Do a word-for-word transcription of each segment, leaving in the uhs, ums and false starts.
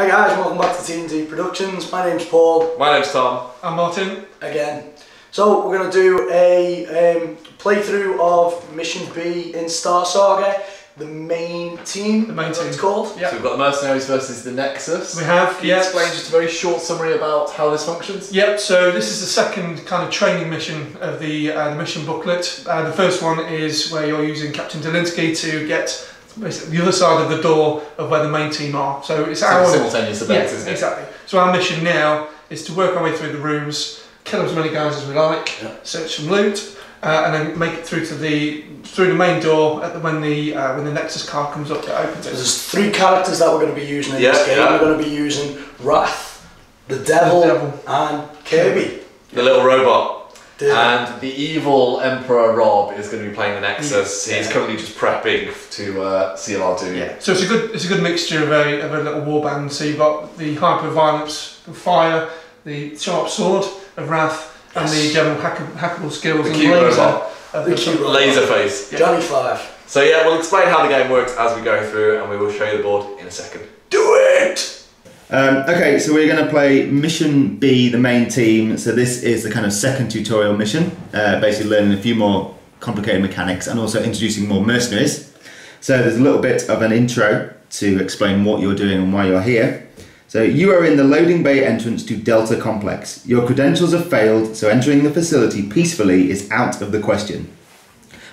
Hi guys, welcome back to T and G Productions. My name's Paul. My name's Tom. I'm Martin. Again. So we're going to do a um, playthrough of Mission B in Star Saga. The main team. The main team. It's called. Yep. So we've got the Mercenaries versus the Nexus. We have. Can you yes. explain just a very short summary about how this functions? Yep. So this is the second kind of training mission of the, uh, the mission booklet. Uh, the first one is where you're using Captain Dolinsky to get basically the other side of the door of where the main team are. So it's so our simultaneous events, yeah, isn't it? Exactly. So our mission now is to work our way through the rooms, kill as many guys as we like, yeah. search some loot. Uh, and then make it through to the through the main door at the, when the uh, when the Nexus card comes up, that opens it. So there's three characters that we're going to be using in yeah, this game. Yeah. We're going to be using Wrath, the Devil, the Devil. and Kirby, the little robot, Devil. and the evil Emperor Rob is going to be playing the Nexus. Yeah. He's currently just prepping to uh, seal our doom. Yeah. So it's a good it's a good mixture of a of a little warband. So you've got the hyper violence and fire, the sharp sword of Wrath. And yes. the general hack hackable skills the and laser, robot. Uh, the the laser face. Yeah. Johnny Five. So yeah, we'll explain how the game works as we go through, and we will show you the board in a second. Do it! Um, okay, so we're going to play Mission B, the main team. So this is the kind of second tutorial mission, uh, basically learning a few more complicated mechanics and also introducing more mercenaries. So there's a little bit of an intro to explain what you're doing and why you're here. So you are in the loading bay entrance to Delta Complex. Your credentials have failed, so entering the facility peacefully is out of the question.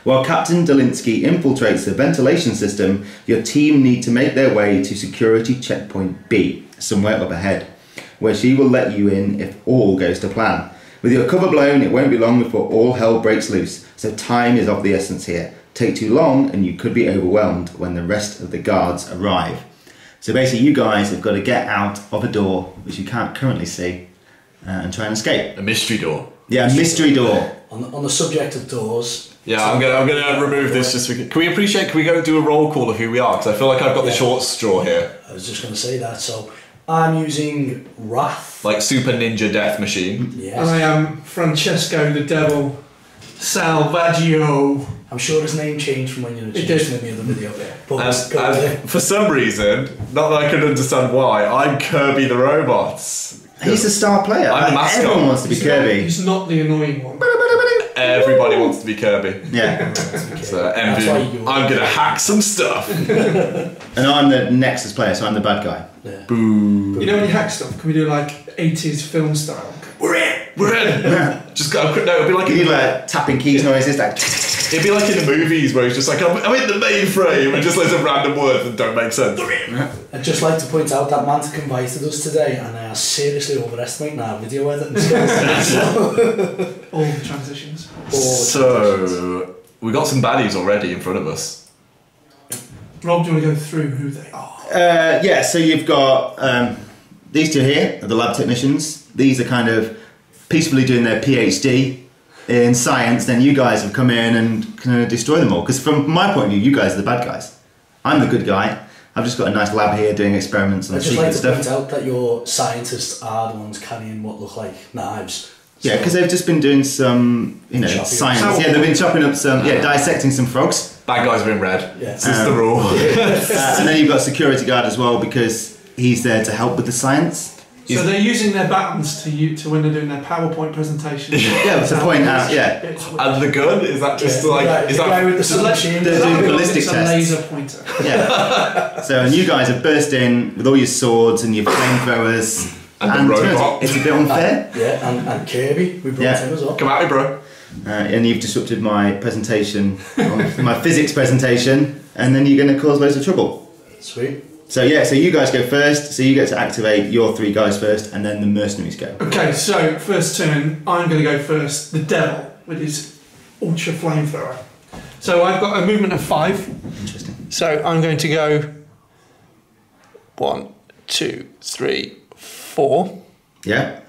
While Captain Dolinsky infiltrates the ventilation system, your team need to make their way to Security Checkpoint B, somewhere up ahead, where she will let you in if all goes to plan. With your cover blown, it won't be long before all hell breaks loose, so time is of the essence here. Take too long and you could be overwhelmed when the rest of the guards arrive. So basically you guys have got to get out of a door, which you can't currently see, uh, and try and escape. A mystery door. Yeah, a mystery door. On the, on the subject of doors. Yeah, I'm gonna, I'm gonna remove this just because, can we appreciate, can we go do a roll call of who we are? Because I feel like I've got the short straw here. I was just gonna say that, so I'm using Wrath. Like Super Ninja Death Machine. Yes. I am Francesco the Devil Salvaggio. I'm sure his name changed from when you were changed in the other video. But and, and for some reason, not that I could understand why, I'm Kirby the Robot. He's a star player. I'm like, a mascot. Everyone wants to be he's Kirby. Not, he's not the annoying one. Everybody wants to be Kirby. Yeah. So, M V, I'm going to hack some stuff. And I'm the Nexus player, so I'm the bad guy. Yeah. Boo. You know when you hack stuff, can we do like eighties film style? We're in! We're in! Just got a quick note. It'd be like, you like tapping keys noises, like... It'd be like in the movies where he's just like, I'm, I'm in the mainframe, and just loads of random words that don't make sense. I'd just like to point out that Mantic invited us today, and I seriously overestimate now video editing skills. All the transitions. All the so, transitions. We got some baddies already in front of us. Rob, do you want to go through who they are? Uh, yeah, so you've got um, these two here, are the lab technicians. These are kind of peacefully doing their PhD. In science, then you guys have come in and kind of destroy them all. Because from my point of view, you guys are the bad guys. I'm the good guy. I've just got a nice lab here doing experiments and secret stuff. I'd just like to point out that your scientists are the ones carrying what look like knives. So yeah, because they've just been doing some, you know, science. Up. Yeah, they've been chopping up some, yeah, dissecting some frogs. Bad guys have been red. Yeah. This um, is the rule. uh, and then you've got a security guard as well because he's there to help with the science. So they're using their buttons to you to when they're doing their PowerPoint presentations. Yeah, to point out, yeah. And the gun is that just yeah, like yeah, is the that with the selection? They're doing ballistic tests. Laser pointer. Yeah. So and you guys have burst in with all your swords and your flamethrowers and, and the robot. It's a bit unfair. Uh, yeah, and, and Kirby, we brought yeah. him as well. Come at me, bro. Uh, and you've disrupted my presentation, my physics presentation, and then you're going to cause loads of trouble. Sweet. So yeah, so you guys go first, so you get to activate your three guys first, and then the mercenaries go. Okay, so first turn, I'm going to go first, the Devil, with his ultra flamethrower. So I've got a movement of five. Interesting. So I'm going to go one, two, three, four. Yeah.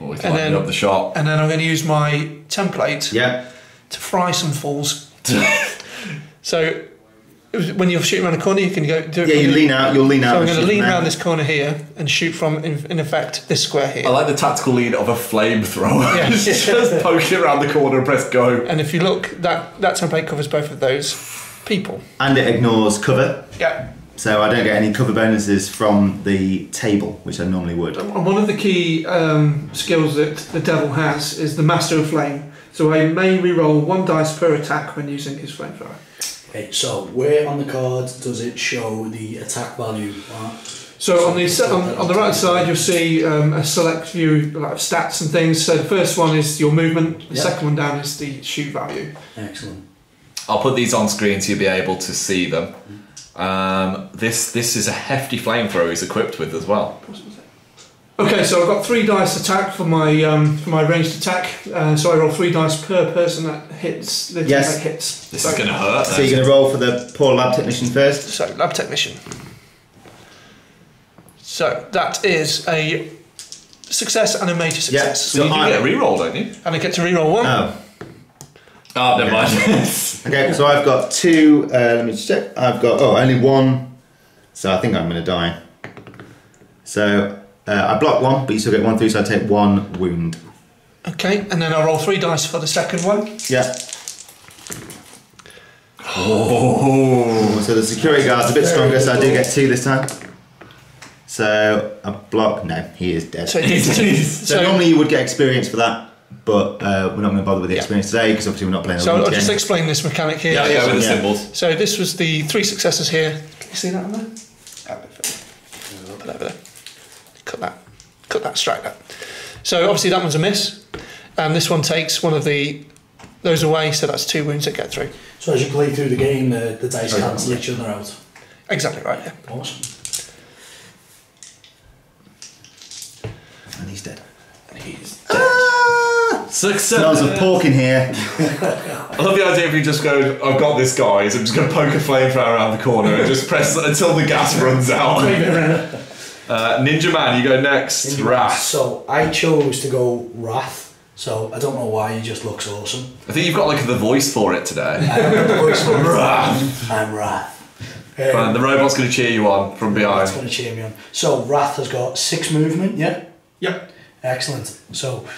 Always and then up the shot. And then I'm going to use my template yeah. to fry some fools. So... When you're shooting around a corner, you can go do it. Yeah, you lean out, you'll lean out. So I'm going to lean around this corner here and shoot from, in effect, this square here. I like the tactical lead of a flamethrower. Yeah. Just poke it around the corner and press go. And if you look, that, that template covers both of those people. And it ignores cover. Yeah. So I don't get any cover bonuses from the table, which I normally would. And one of the key um, skills that the devil has is the Master of Flame. So I may reroll one dice per attack when using his flamethrower. Okay, so where on the card does it show the attack value? Right? So, so on the on, on the right side you'll see um, a select view like, of stats and things. So the first one is your movement, the yep. second one down is the shoot value. Excellent. I'll put these on screen so you'll be able to see them. Um, this this is a hefty flamethrower he's equipped with as well. Okay, so I've got three dice attack for my um, for my ranged attack. Uh, so I roll three dice per person that hits. The yes. That hits. This so, is going to hurt. So you're going to roll for the poor lab technician first. So lab technician. So that is a success and a major success. Yeah, so, so you I, do get a reroll, don't you? And I get to reroll one. Oh. Oh, never mind. Okay, so I've got two. Uh, let me just check. I've got oh, only one. So I think I'm going to die. So. Uh, I block one, but you still get one through, so I take one wound. Okay, and then I roll three dice for the second one. Yeah. Oh. So the security guard's a bit stronger, so I do get two this time. So I block. No, he is dead. So, so normally you would get experience for that, but uh, we're not going to bother with the yeah. experience today because obviously we're not playing. So I'll just game. explain this mechanic here. Yeah, yeah, with the yeah. symbols. So this was the three successes here. Can you see that on there? Put that over there. Cut that, cut that, strike that. So obviously that one's a miss, and this one takes one of the those away, so that's two wounds that get through. So as you play through the game, uh, the dice oh, cancel yeah. each other out. Exactly right, yeah. Awesome. And he's dead. And he's dead. Ah! Success! Smells of pork in here. I love the idea if you just go, I've got this guy, so I'm just going to poke a flamethrower around the corner and just press until the gas runs out. Uh, Ninja Man, you go next. Ninja Wrath. Man. So I chose to go Wrath. So I don't know why, he just looks awesome. I think you've got like the voice for it today. I don't have the voice for it. Wrath. I'm Wrath. Um, Man, the robot's going to cheer you on from behind. It's going to cheer me on. So Wrath has got six movement. Yeah. Yep. Excellent. So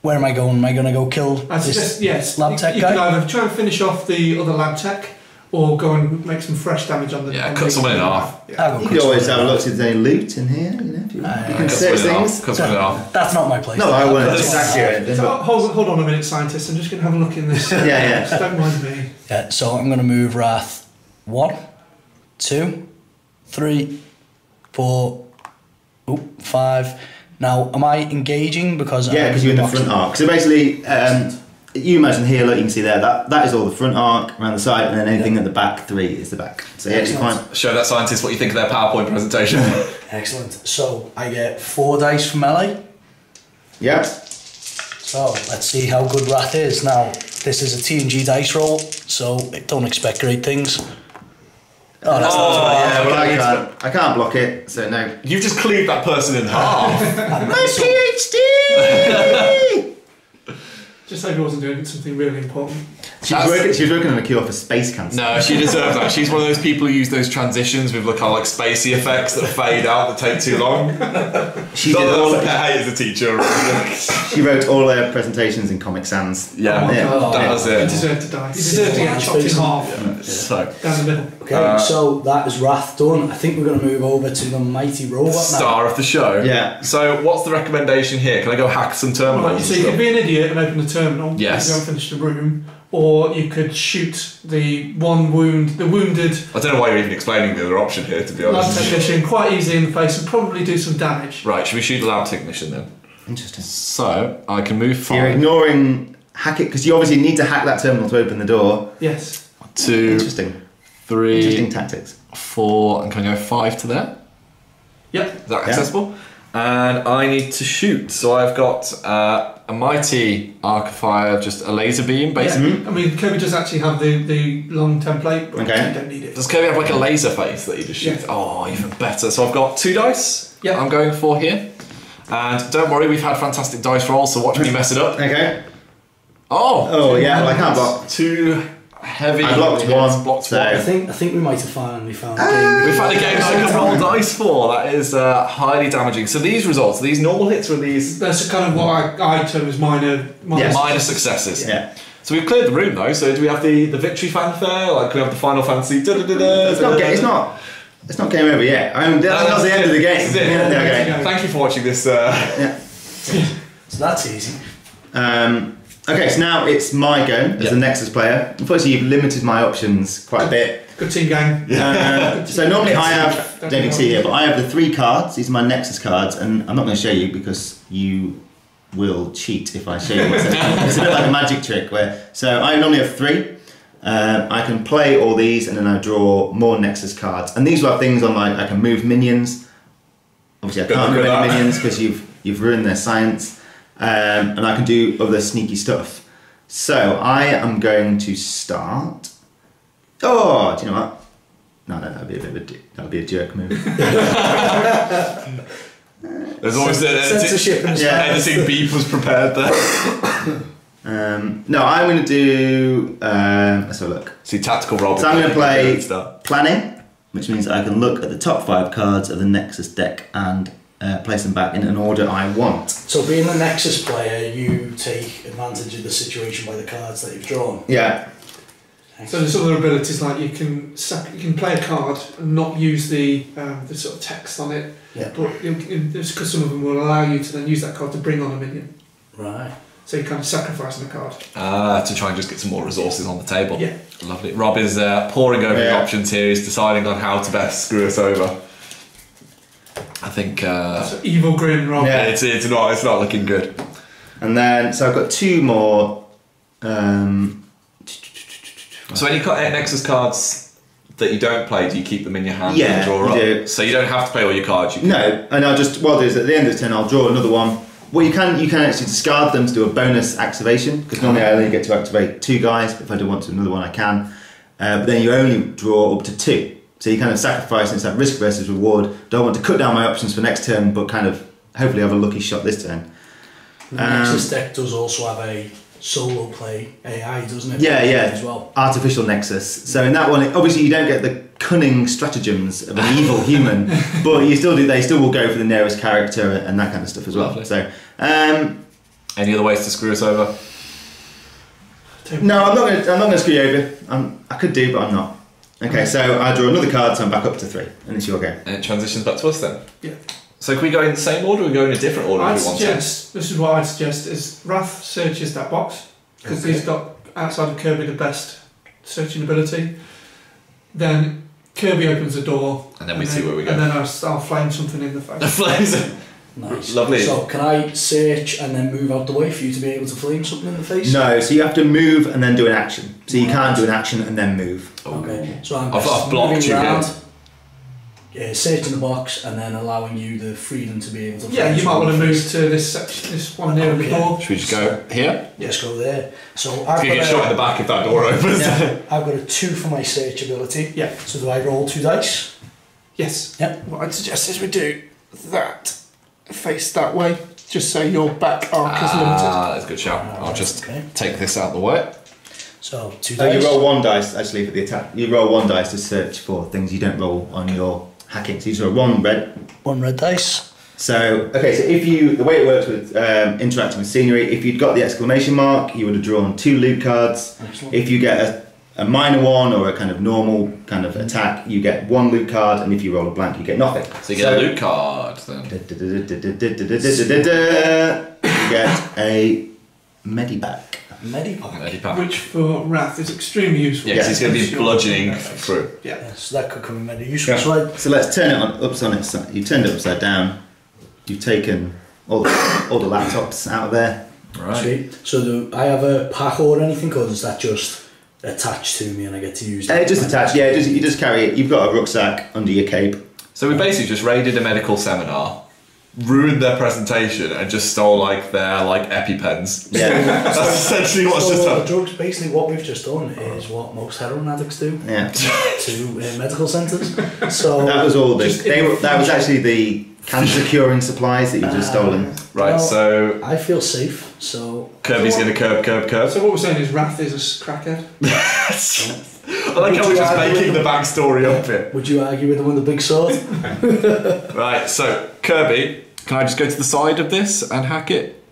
where am I going? Am I going to go kill this, this yes. lab tech you, you guy? You can either try and finish off the other lab tech. Or go and make some fresh damage on the... Yeah, on cut someone in half. Yeah. You can always have a look if there's any loot in here, you know, if you want. Uh, you can search things. Cut someone in half. That's not my place. No, I won't. Exactly. So, hold, hold on a minute, scientist. I'm just going to have a look in this. yeah, yeah. Just don't mind me. Yeah, so I'm going to move Wrath one, two, three, four, oh, five. Now, am I engaging? Because yeah, because you're in the front arc. So basically... Um, You imagine here, look, you can see there, that, that is all the front arc, around the side, and then anything yeah. at the back three is the back. So yeah, you fine. Show that scientist what you think of their PowerPoint presentation. Excellent. So I get four dice from L A. Yeah. So let's see how good Wrath is. Now, this is a T and G dice roll, so don't expect great things. Oh, that's oh not yeah, well, I can't, I can't block it, so no. You've just cleaved that person in half. My PhD! Just hope he wasn't doing something really important. She was, working, she was working on a cure for space cancer. No, she deserves that. She's one of those people who use those transitions with like, like spacey effects that fade out that take too long. She did all like, hey, as a teacher. She wrote all her presentations in Comic Sans. Yeah, oh yeah. God. that was it. He deserved to die. He deserved to get chopped in half. Yeah. Yeah. So down the middle. Okay, uh, so that is Wrath done. I think we're going to move over to the mighty robot. Star now. of the show. Yeah. So what's the recommendation here? Can I go hack some terminals? Well, so you could be an idiot and open the terminal. Yes. You go and finish the room. Or you could shoot the one wound, the wounded... I don't know why you're even explaining the other option here, to be honest. Lab technician, quite easy in the face and probably do some damage. Right, should we shoot the lab technician then? Interesting. So, I can move forward. You're ignoring hack it, because you obviously need to hack that terminal to open the door. Yes. Two. Interesting. Three. Interesting tactics. Four, and can I go five to there? Yep. Is that accessible? Yeah. And I need to shoot, so I've got uh, a mighty arc of fire, just a laser beam, basically. Yeah. Mm-hmm. I mean, Kirby does actually have the, the long template, but okay. you don't need it. Does Kirby have like a laser face that you just shoot? Yeah. Oh, even better. So I've got two dice yeah. I'm going for here. And don't worry, we've had fantastic dice rolls, so watch me mess it up. Okay. Oh! Oh, yeah, well, I can't block. Two... Heavy. I blocked one. Blocked so. one. I think I think we might have finally found a game. We found a game that I can roll dice for. That is uh, highly damaging. So these results, these normal hits, were these. That's kind of what I, I term as minor minor, yeah. minor successes. Yeah. So we've cleared the room though, so do we have the, the victory fanfare? Like, can we have the Final Fantasy? Da, da, da, da, it's, da, not da, da, it's not it's not game over yet. I mean, that's no, not that's the it. end of the game. Yeah, okay. Thank you for watching this. Uh... Yeah. So that's easy. Um, okay, so now it's my go as yeah. the Nexus player. Unfortunately, you've limited my options quite a bit. Good team gang. Uh, so normally I have, don't think see here, but I have the three cards. These are my Nexus cards, and I'm not going to show you because you will cheat if I show you. What's it's a bit like a magic trick where, so I normally have three. Uh, I can play all these, and then I draw more Nexus cards. And these are things on my, I can move minions. Obviously, I can't move any minions because you've you've ruined their science. Um, and I can do other sneaky stuff. So I am going to start. Oh, do you know what? No, no, that would be a bit of a that would be a jerk move. There's always an editing, censorship. And yeah, editing beep was prepared there. um, no, I'm going to do. Um, let's have a look. See, tactical role. So I'm going to play planning, which means I can look at the top five cards of the Nexus deck and uh, place them back in an order I want. So, being the Nexus player, you take advantage of the situation by the cards that you've drawn. Yeah. So there's other abilities like you can you can play a card and not use the um, the sort of text on it, yeah. but because some of them will allow you to then use that card to bring on a minion. Right. So you're kind of sacrificing the card. Ah, uh, to try and just get some more resources on the table. Yeah. Lovely. Rob is uh, poring over yeah. the options here. He's deciding on how to best screw us over. I think. Uh, That's an evil grin, Rob. Yeah, it's it's not it's not looking good. And then so I've got two more. Um, So any Nexus cards that you don't play, do you keep them in your hand yeah, and draw up? Do. So you don't have to play all your cards. You can. No, and I'll just what I'll do is at the end of the turn I'll draw another one. Well, you can you can actually discard them to do a bonus activation because normally I only get to activate two guys. But if I do want to another one, I can. Uh, but then you only draw up to two, so you kind of sacrifice. And it's that risk versus reward. Don't want to cut down my options for next turn, but kind of hopefully have a lucky shot this turn. The um, Nexus deck does also have a solo play A I, doesn't it? Yeah, yeah. As well. Artificial Nexus. So in that one, obviously you don't get the cunning stratagems of an evil human, but you still do. They still will go for the nearest character and that kind of stuff as well. Lovely. So, um, any other ways to screw us over? No, I'm not gonna. I'm not gonna screw you over. I'm, I could do, but I'm not. Okay, so I draw another card, so I'm back up to three, and it's your game. And it transitions back to us then. Yeah. So can we go in the same order or go in a different order I'd if we want suggest, to? This is what I'd suggest, is Wrath searches that box, because okay. he's got, outside of Kirby, the best searching ability. Then Kirby opens the door. And then we and see then, where we go. And then I'll, I'll flame something in the face. Flames Nice. Lovely. So can I search and then move out the way for you to be able to flame something in the face? No, so you have to move and then do an action. So you can't do an action and then move. Oh. Okay. So I'm I've, I've blocked you around. Here. Yeah, searching the box and then allowing you the freedom to be able to. Yeah, you might want to move to this section, this one near okay. the door. Should we just go here? Yeah, let's go there. So I've you got get a, shot in the back if that door opens. Yeah, I've got a two for my search ability. Yeah. So do I roll two dice? Yes. Yep. What I'd suggest is we do that face that way, just so your back arc ah, is limited. Ah, that's a good shout. Right, I'll just okay. take this out of the way. So two dice. Oh, you roll one dice actually for the attack. You roll one dice to search for things you don't roll on your. Hacking. So you draw one red, one red dice. So okay, so if you the way it works with um, interacting with scenery, if you'd got the exclamation mark, you would have drawn two loot cards. Excellent. If you get a, a minor one or a kind of normal kind of attack, you get one loot card, and if you roll a blank, you get nothing. So you get so, a loot card. Then you get a medivac. Medivac. Medivac. Which for Wrath is extremely useful. Yeah, because he's going to be bludgeoning through. Yeah. yeah, so that could come in very useful. Yeah. So, I, so let's turn it on, ups on its side. You've turned it upside down. You've taken all the, all the laptops out of there. Right. Sweet. So do I have a pack or anything, or is that just attached to me and I get to use it? Uh, just attached, yeah. Just, you just carry it. You've got a rucksack under your cape. So we basically just raided a medical seminar. Ruined their presentation and just stole like their like EpiPens. Yeah, that's essentially what's just happened. Drugs. Basically, what we've just done is what most heroin addicts do. Yeah, to uh, medical centres. So that was all. The, they were, that was actually the cancer curing supplies that you just uh, stolen. Right. Well, so I feel safe. So Kirby's going to curb, curb, curb. So what we're saying is Wrath is a crackhead. I like would how we're just making the, the backstory up here. Would you argue with the one with the big sword? Right. So Kirby. Can I just go to the side of this and hack it?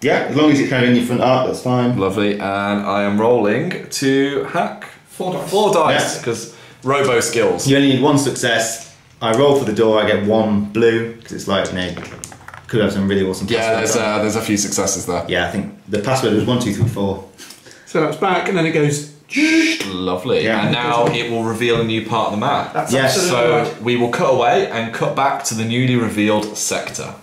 Yeah, as long as it's kind of in your front art, that's fine. Lovely, and I am rolling to hack four dice. Four dice, because yeah. robo skills. You only need one success. I roll for the door, I get one blue, because it's like, you know, could have some really awesome passwords. Yeah, there's, uh, there's a few successes there. Yeah, I think the password was one, two, three, four. So that's back, and then it goes... Lovely, yeah. And now it will reveal a new part of the map. That's yes. absolutely So we will cut away and cut back to the newly revealed sector.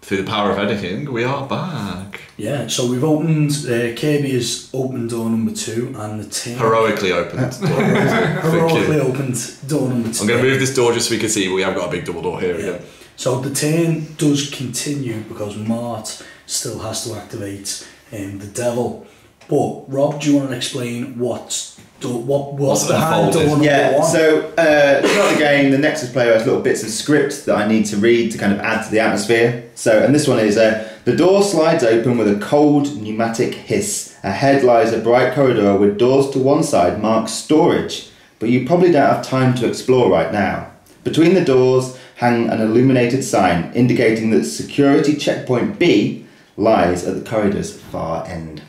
Through the power of editing, we are back. Yeah, so we've opened, uh, Kirby has opened door number two and the team... Heroically opened door number two. Heroically opened door number two. I'm going to move this door just so we can see, we have got a big double door here yeah. again. So the turn does continue because Mart still has to activate um, the devil. But Rob, do you want to explain what's do, what what's behind door number yeah, one? Yeah, so uh, throughout the game, the Nexus player has little bits of script that I need to read to kind of add to the atmosphere. So, and this one is uh, the door slides open with a cold pneumatic hiss. Ahead lies a bright corridor with doors to one side marked storage, but you probably don't have time to explore right now. Between the doors hang an illuminated sign indicating that Security Checkpoint B lies at the corridor's far end.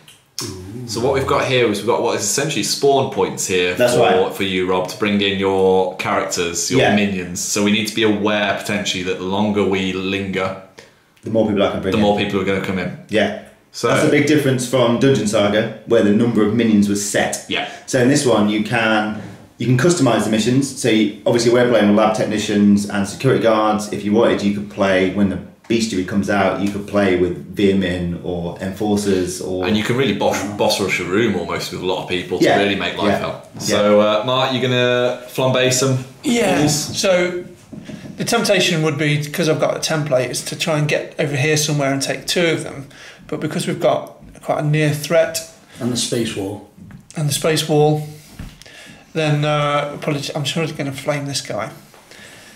Ooh. So what we've got here is we've got what is essentially spawn points here That's for, right. for you, Rob, to bring in your characters, your yeah. minions. So we need to be aware potentially that the longer we linger, the more people I can bring the in. more people are going to come in. Yeah. So that's a big difference from Dungeon Saga, where the number of minions was set. Yeah. So in this one, you can you can customize the missions. So you, obviously we're playing with lab technicians and security guards. If you wanted, you could play when the Beastery comes out, you could play with Vimin or Enforcers or... And you can really boss, boss rush a room almost with a lot of people to yeah. really make life hell. Yeah. So, uh, Mark, you're going to flambe some? Yeah, rules? So the temptation would be, because I've got a template, is to try and get over here somewhere and take two of them. But because we've got quite a near threat... And the space wall. And the space wall. Then uh, probably, I'm sure it's going to flame this guy.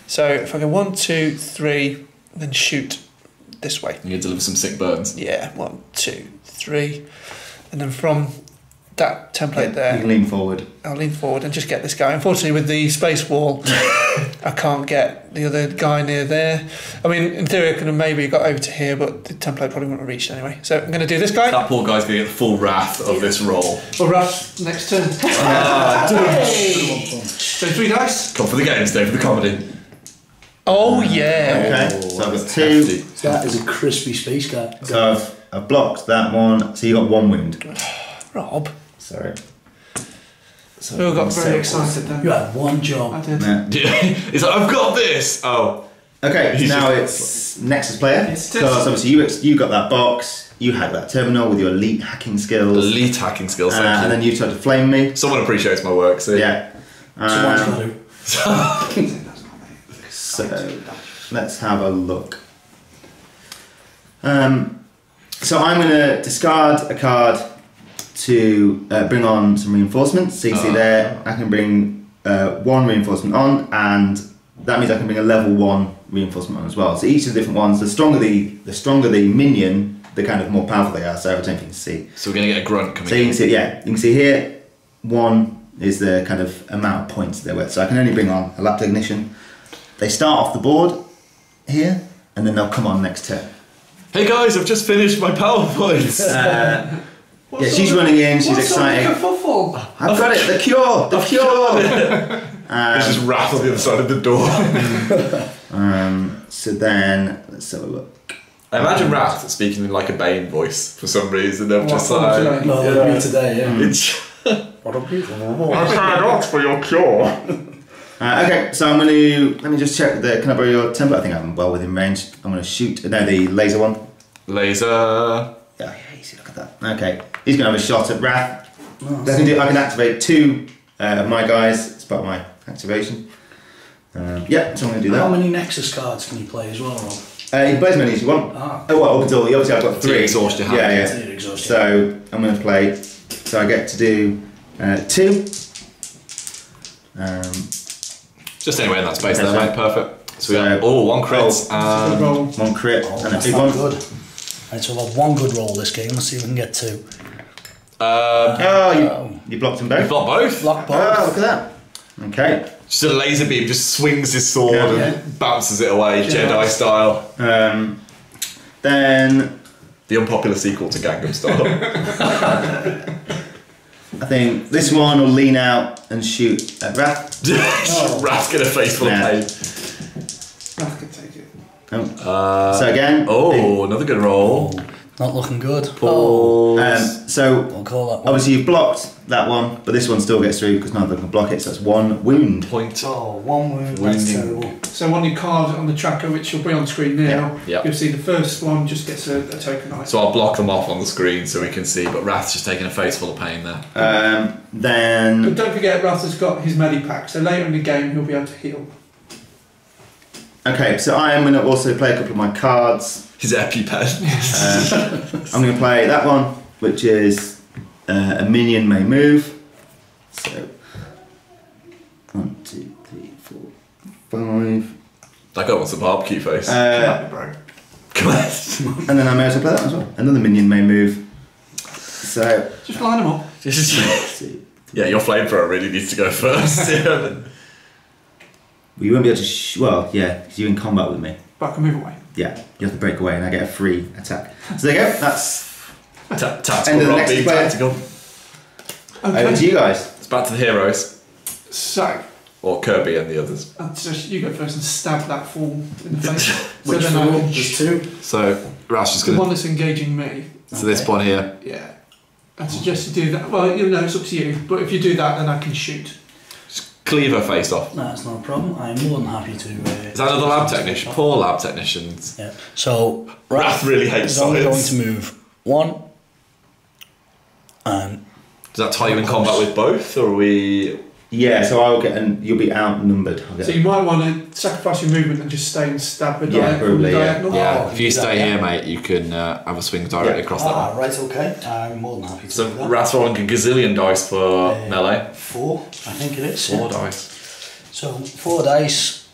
So if I go one, two, three... Then shoot this way. You deliver some sick burns. Yeah, one, two, three. And then from that template yeah, there... You can lean forward. I'll lean forward and just get this guy. Unfortunately, with the space wall, I can't get the other guy near there. I mean, in theory, I could have maybe got over to here, but the template probably wouldn't have reached anyway. So I'm going to do this guy. That poor guy's going to get the full wrath of this roll. Well, wrath next turn. uh, so three dice. Come for the game, stay for the comedy. Oh yeah! Okay, so that was two. So that is a crispy space guy. So I've, I've blocked that one. So you got one wound. Rob. Sorry. So we all got very excited then. You had one job. I did. Yeah. He's like, I've got this. Oh. Okay. So now it's Nexus player. It's so obviously you you got that box. You hacked that terminal with your elite hacking skills. Elite hacking skills. Uh, and then you tried to flame me. Someone appreciates my work. So yeah. Um, so So let's have a look. Um, so I'm going to discard a card to uh, bring on some reinforcements. So you uh, see there, I can bring uh, one reinforcement on, and that means I can bring a level one reinforcement on as well. So each of the different ones, the stronger the the stronger the minion, the kind of more powerful they are. So I don't think you can see. So we're going to get a grunt coming. So you can see, yeah, you can see here, one is the kind of amount of points they're worth. So I can only bring on a lap technician. They start off the board here, and then they'll come on next turn. Hey guys, I've just finished my PowerPoints. Uh, yeah, she's running in, she's excited. I've got it, the cure, the cure. um, it's just rattled the other side of the door. um, so then, let's have a look. I imagine um, Wrath speaking in like a Bane voice for some reason. They're just like, like no, yeah. they're today, yeah. I've signed off for your cure. Uh, okay, so I'm going to, let me just check the, can I borrow your template? I think I'm well within range. I'm going to shoot, no, the laser one. Laser. Yeah, yeah, easy, look at that. Okay, he's going to have a shot at Wrath. Oh, I, can do, I can activate two uh, of my guys, it's part of my activation. Um, yeah, so I'm going to do that. How many Nexus cards can you play as well, Rob? Uh, you can play as many as you want. Ah. Oh, well, up until, obviously I've got three. You exhaust your hand. Yeah, yeah. You exhaust your hand. So I'm going to play, so I get to do uh, two. Um... Just anywhere in that space, okay, there, mate. Perfect. So, so we have oh, one crit and roll. one crit oh, and a big one. Good. Right, so we'll have one good roll this game. Let's see if we can get two. Uh, oh, you, um, you blocked them both. You blocked both. Blocked both. Oh, look at that. Okay. Just a laser beam. Just swings his sword yeah, and yeah. bounces it away, yeah. Jedi style. Um, then. The unpopular sequel to Gangnam Style. I think this one will lean out and shoot at Wrath. Oh. Wrath's gonna face full of pain. Wrath could take it. Oh. Uh, so again. Oh, big. Another good roll. Not looking good. Pause. Um, so we'll call that one. Obviously you've blocked that one, but this one still gets through because none of them can block it, so that's one wound. Point. Oh, one wound. That's terrible. So on your card on the tracker, which will be on screen now, yeah. yep. you'll see the first one just gets a, a token item. So I'll block them off on the screen so we can see, but Wrath's just taking a face full of pain there. Um, then... But don't forget, Wrath has got his medipack, so later in the game he'll be able to heal. Okay, so I am going to also play a couple of my cards. His EpiPen. um, I'm going to play that one, which is uh, a minion may move. So, one, two, three, four, five. That guy wants a barbecue face. Uh, Come on, bro. Come on. And then I may also play that one as well. Another minion may move. So just line them up. Yeah, your flamethrower really needs to go first. Yeah. You won't be able to. Sh well, yeah, because you're in combat with me. But I can move away. Yeah, you have to break away, and I get a free attack. So there you go. That's Ta tactical. End of the next player. Tactical. Okay. Over to you guys. It's back to the heroes. So. Or Kirby and the others. Uh, so you go first and stab that form in the face. Which so then form? There's two. So Rash is going. The one that's engaging me. So okay. This one here. Yeah. I suggest you do that. Well, you know, it's up to you. But if you do that, then I can shoot. Cleaver face off. No, that's not a problem. I am more than happy to. Uh, is that another lab technician? Poor lab technicians. Yeah. So Wrath really hates science. I'm going to move one. And does that tie you in combat with both, or are we? Yeah. So I'll get and you'll be outnumbered. So you might want to sacrifice your movement and just stay and stab a yeah, probably, yeah. yeah. If you stay here, mate, you can uh, have a swing directly yeah. across ah, that one. Right. Okay. I'm more than happy to. So Wrath's rolling a gazillion dice for uh, melee. Four, I think it is. Four yeah. dice. So four dice.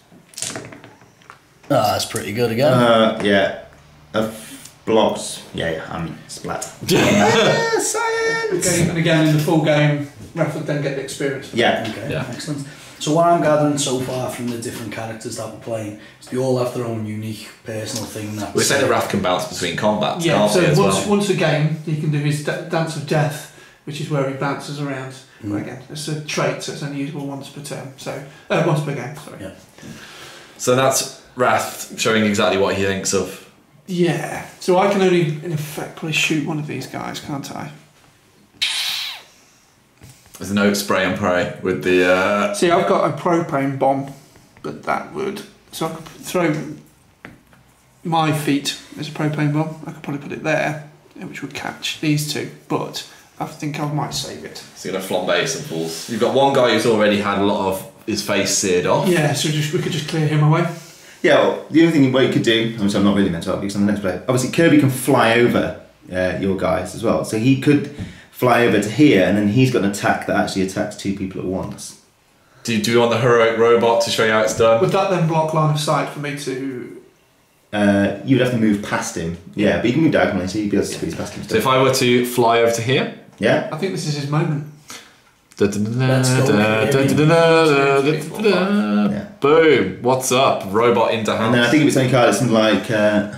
Ah, that's pretty good again. Uh, yeah. Uh, Blocks. Yeah, yeah, I'm splat. Science! Okay, and again, in the full game, Wrath would then get the experience. Yeah. Okay, yeah. Excellent. So what I'm gathering so far from the different characters that we're playing is they all have their own unique personal thing. That we say that Wrath can bounce between combats. Yeah, so once, well. once a game, he can do his Dance of Death, which is where he bounces around. Mm. But again, it's a trait, so it's only usable once per turn. So, uh, once per game, sorry. Yeah. So that's Wrath showing exactly what he thinks of. Yeah, so I can only in effectively shoot one of these guys, can't I? There's no spray and pray with the... Uh... See, I've got a propane bomb, but that would... So I could throw my feet as a propane bomb. I could probably put it there, which would catch these two, but I think I might save it. So you're going to flambe some fools. You've got one guy who's already had a lot of his face seared off. Yeah, so just, we could just clear him away. Yeah, well, the only thing what you could do, which I'm not really meant to help you because I'm the next player, obviously Kirby can fly over uh, your guys as well. So he could fly over to here and then he's got an attack that actually attacks two people at once. Do you, do you want the heroic robot to show you how it's done? Would that then block line of sight for me to... Uh, you'd have to move past him. Yeah, but you can move diagonally so you'd be able to squeeze past him. Still. So if I were to fly over to here? Yeah. I think this is his moment. Boom! What's up? Robot into hand. And then I think it was something kind of something like uh,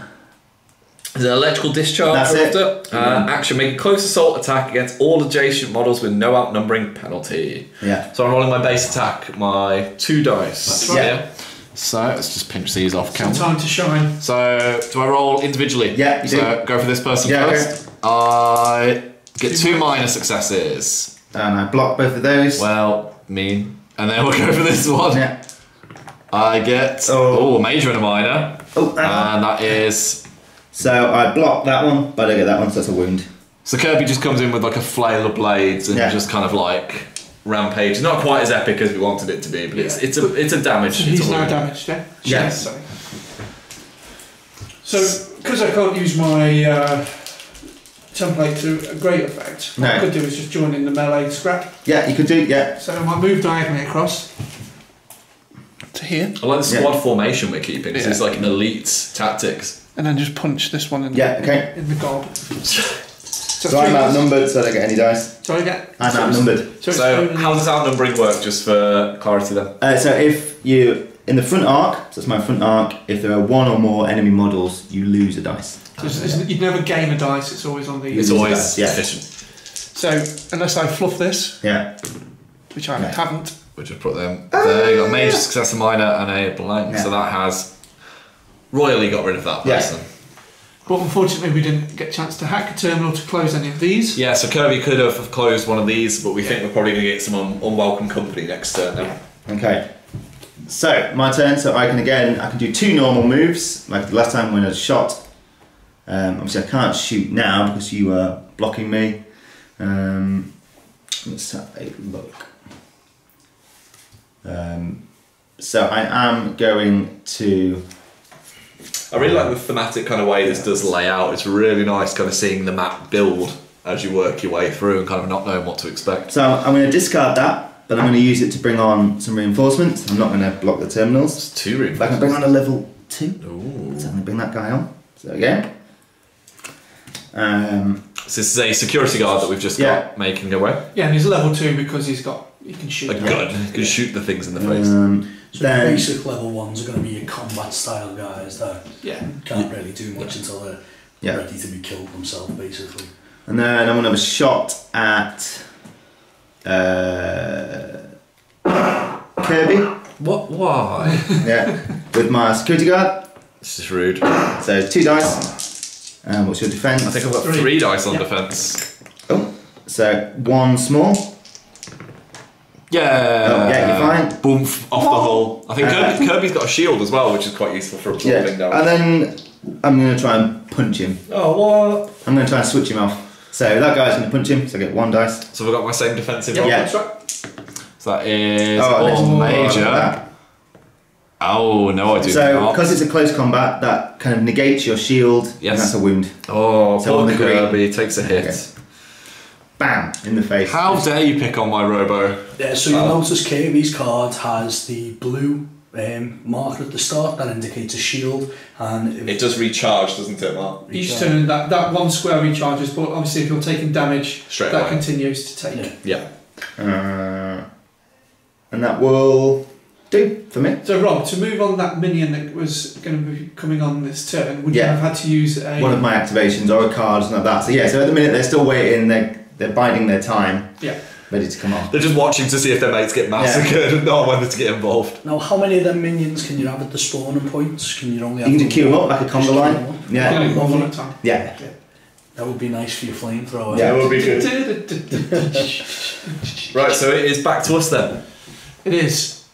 there's an electrical discharge. That's it. After. Uh, yeah. Action: make a close assault attack against all adjacent models with no outnumbering penalty. Yeah. So I'm rolling my base attack, my two dice. That's right. Yeah. yeah. So let's just pinch these off. Some time to shine. So do I roll individually? Yeah. You so do. Go for this person yeah, first. Okay. I get two, two minor successes. And I block both of those. Well, mean. And then we'll go for this one. Yeah. I get oh, oh major and a minor. Oh, that and one. That is. So I block that one, but I get that one, so that's a wound. So Kirby just comes in with like a flail of blades and yeah. just kind of like rampage. Not quite as epic as we wanted it to be, but yeah. it's it's a it's a damage. So he's now damaged, yeah. Yeah. Yes. Sorry. So because I can't use my. Uh, template to a great effect. What no. I could do is just join in the melee scrap. Yeah, you could do, yeah. So I move diagonally across to here. I like the squad yeah. formation we're keeping, because yeah. it's like an elite tactics. And then just punch this one in, yeah, the, okay. in the gob. So, so I'm outnumbered, so I don't get any dice. So I get... I'm outnumbered. So, so how does outnumbering work, just for clarity then? Uh, so if you in the front arc, so that's my front arc, if there are one or more enemy models, you lose a dice. So it's, it's, you'd never game a dice, it's always on the... It's always, yeah. So, unless I fluff this, yeah, which I yeah. haven't. Which I put them... Uh, there, you got major success, a minor, and a blank, yeah. so that has royally got rid of that person. Yeah. But unfortunately we didn't get a chance to hack a terminal to close any of these. Yeah, so Kirby could have closed one of these, but we yeah. think we're probably going to get some un unwelcome company next turn now. Yeah. Okay. So, my turn, so I can again, I can do two normal moves, like the last time when I shot. Um, obviously I can't shoot now because you are blocking me. Um, let's have a look. Um, so I am going to... I really like the thematic kind of way this does lay out. It's really nice kind of seeing the map build as you work your way through and kind of not knowing what to expect. So I'm going to discard that, but I'm going to use it to bring on some reinforcements. I'm not going to block the terminals. It's two reinforcements. I can bring on a level two. Ooh. So I'm going to bring that guy on. So again. Um, so this is a security guard that we've just yeah. got making away. Yeah, and he's level two because he's got, he can shoot. A gun. He can yeah. shoot the things in the face. Um, So then, the basic level ones are going to be your combat style guys that yeah. can't really do much until they're yeah. ready to be killed themselves, basically. And then I'm going to have a shot at uh, Kirby. What? Why? Yeah, with my security guard. This is rude. So two dice. Um, what's your defence? I think I've got three, three dice on yeah. defence. Oh, so one small. Yeah, oh, yeah, you're fine. Boom, off what? the hole. I think Kirby, Kirby's got a shield as well, which is quite useful for absorbing yeah. damage. And then I'm going to try and punch him. Oh, what? I'm going to try and switch him off. So that guy's going to punch him, so I get one dice. So we've got my same defensive roll. Yeah. Right. So that is oh, all major. That. Oh, no, I do so, not. So, because it's a close combat, that kind of negates your shield, yes. and that's a wound. Oh, so poor Kirby takes a hit. Okay. Bam! In the face. How dare you pick on my robo? Yeah, so you'll um, notice Kirby's card has the blue um, marker at the start that indicates a shield, and it does recharge, doesn't it, Mark? Recharge. Each turn, that, that one square recharges, but obviously if you're taking damage, Straight that away. continues to take. Yeah. yeah. Uh, and that will do for me. So Rob, to move on that minion that was going to be coming on this turn, would yeah. you have had to use a... one of my activations or a card and like that. So yeah, so at the minute they're still waiting, they're They're biding their time, yeah. ready to come on. They're just watching to see if their mates get massacred yeah. and not whether to get involved. Now, how many of them minions can you have at the spawning points? Can you only have? You can queue them up like a conga line. Yeah. Yeah. One at a time. Yeah. yeah. That would be nice for your flamethrower. Yeah, it would be good. Right, so it is back to us then. It is.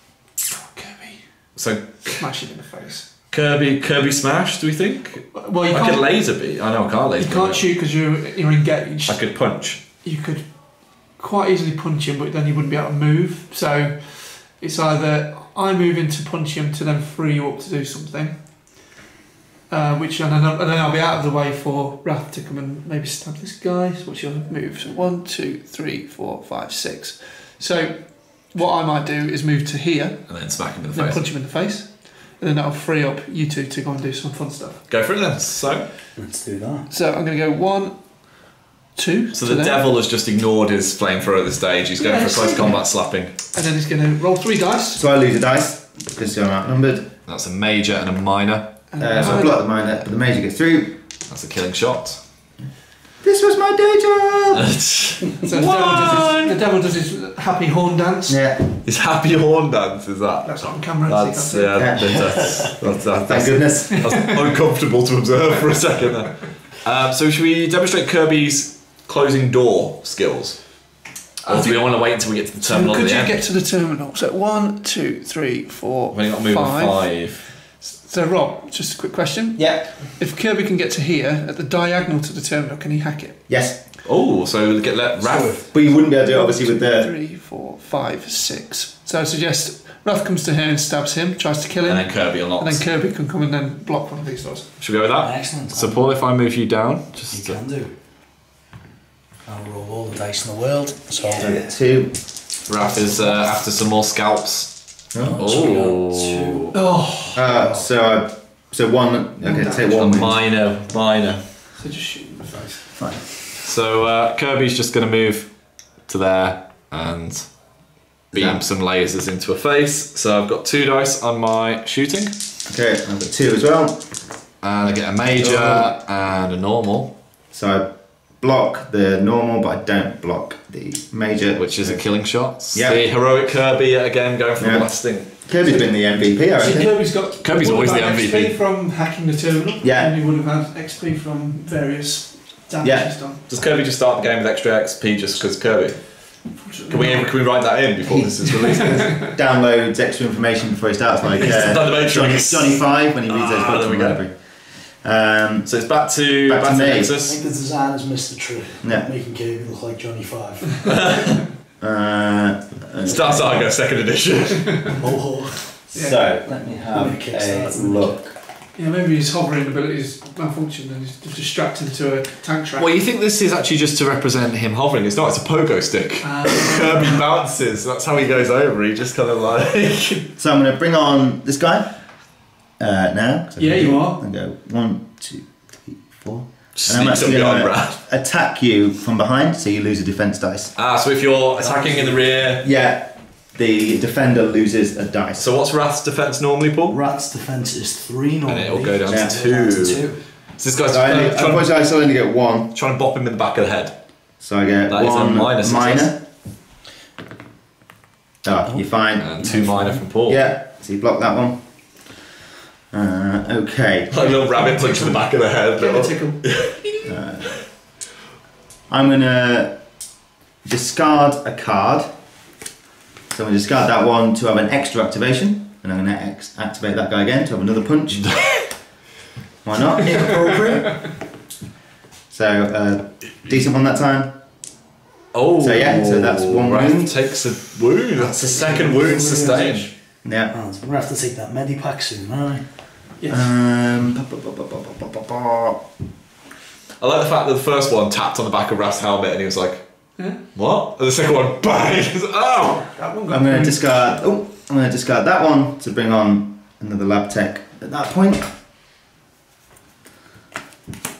Oh, Kirby. So smash it in the face. Kirby, Kirby smash, do we think? Well, you I can't. I could laser beam. I know I can't laser beam. You can't shoot because you're you're engaged. I could punch. You could quite easily punch him, but then you wouldn't be able to move. So it's either I move in to punch him to then free you up to do something, uh, which and then, I'll, and then I'll be out of the way for Wrath to come and maybe stab this guy. So what's your move? So one, two, three, four, five, six. So what I might do is move to here and then smack him in the face. Then punch him in the face, and then that'll free up you two to go and do some fun stuff. Go for it then. So let's do that. So I'm going to go one. Two, so the them. devil has just ignored his flamethrower at this stage. He's going yeah, for a close combat yeah. slapping. And then he's going to roll three dice. So I lose a dice because I'm outnumbered. That's a major and a minor. And uh, a so minor. I block the minor, but the major gets through. That's a killing shot. This was my day job! So the, devil does his, the devil does his happy horn dance. Yeah. His happy horn dance, is that? That's on camera. That's, yeah, yeah. that's, that's, that's, Thank goodness. That's uncomfortable to observe for a second there. Um, so should we demonstrate Kirby's closing door skills? Or do we want to wait until we get to the terminal? Could you end? get to the terminal? So one, two, three, four, We've got to move five. five. So Rob, just a quick question. Yeah. If Kirby can get to here at the diagonal to the terminal, can he hack it? Yes. Oh, so get let Wrath. So, but you wouldn't be able to do it obviously with the three, four, five, six. So I suggest Wrath comes to here and stabs him, tries to kill him, and then Kirby will not. And then Kirby can come and then block one of these doors. Should we go with that? Excellent. So Paul, if I move you down, just you can do. I'll roll all the dice in the world. So I'll get two. Raph is uh, after some more scalps. Oh. Oh. oh. Uh, so I, so one. Okay, one take one. Minor, minor. So just shoot in the face. Fine. So uh, Kirby's just going to move to there and beam yeah. some lasers into a face. So I've got two dice on my shooting. Okay, I've got two as well. And I get a major oh. and a normal. So I block the normal, but I don't block the major. Which is a killing shot. Yep. The heroic Kirby again going for yep. blasting. Kirby's been the M V P, I think. Kirby's got. Kirby's always the M V P. X P from hacking the terminal. Yeah. And he would have had X P from various damages yeah. done. Does Kirby just start the game with extra X P just because Kirby? Can we can we write that in before this is released? Downloads extra information before he starts, like uh, Johnny, Johnny Five when he reads those books from the library. Um, so it's back to back, back to, to Nexus. I think the designers missed the trick. Yeah. Making Kirby look like Johnny Five. Uh, okay. Star Saga second edition. Oh. Yeah, so let me have a kickstart look. Yeah, maybe his hovering abilities malfunction and he's distracted to a tank track. Well, you think this is actually just to represent him hovering? It's not. It's a pogo stick. Um, Kirby bounces. That's how he goes over. He just kind of like. So I'm going to bring on this guy uh, now. Yeah, you do, are. And go one, two, three, four. And I'm actually going to attack you from behind, so you lose a defense dice. Ah, so if you're attacking in the rear... Yeah, the defender loses a dice. So what's Wrath's defense normally, Paul? Wrath's defense is three normally. And it'll go down yeah. to two. Down to two. So this guy's... So I, uh, trying, I still only get one. Trying to bop him in the back of the head. So I get that one minor. minor. Oh, oh, you're fine. And two That's minor fine. From Paul. Yeah, so you block that one. Uh, okay. Like a little rabbit tickle to the back of the head. Tickle. uh, I'm gonna discard a card. So I'm gonna discard that one to have an extra activation, and I'm gonna ex activate that guy again to have another punch. Why not? Inappropriate. So uh, decent one that time. Oh. So yeah. So that's one Wrath wound. Takes a wound. That's the second wound sustained. Yeah. Oh, so we're gonna have to take that Medipack soon, aren't we? Yes. Um, ba, ba, ba, ba, ba, ba, ba. I like the fact that the first one tapped on the back of Raph's helmet and he was like, yeah. What? And the second one, bang! He was, oh! That one got I'm going to discard oh, I'm going to discard that one to bring on another lab tech at that point.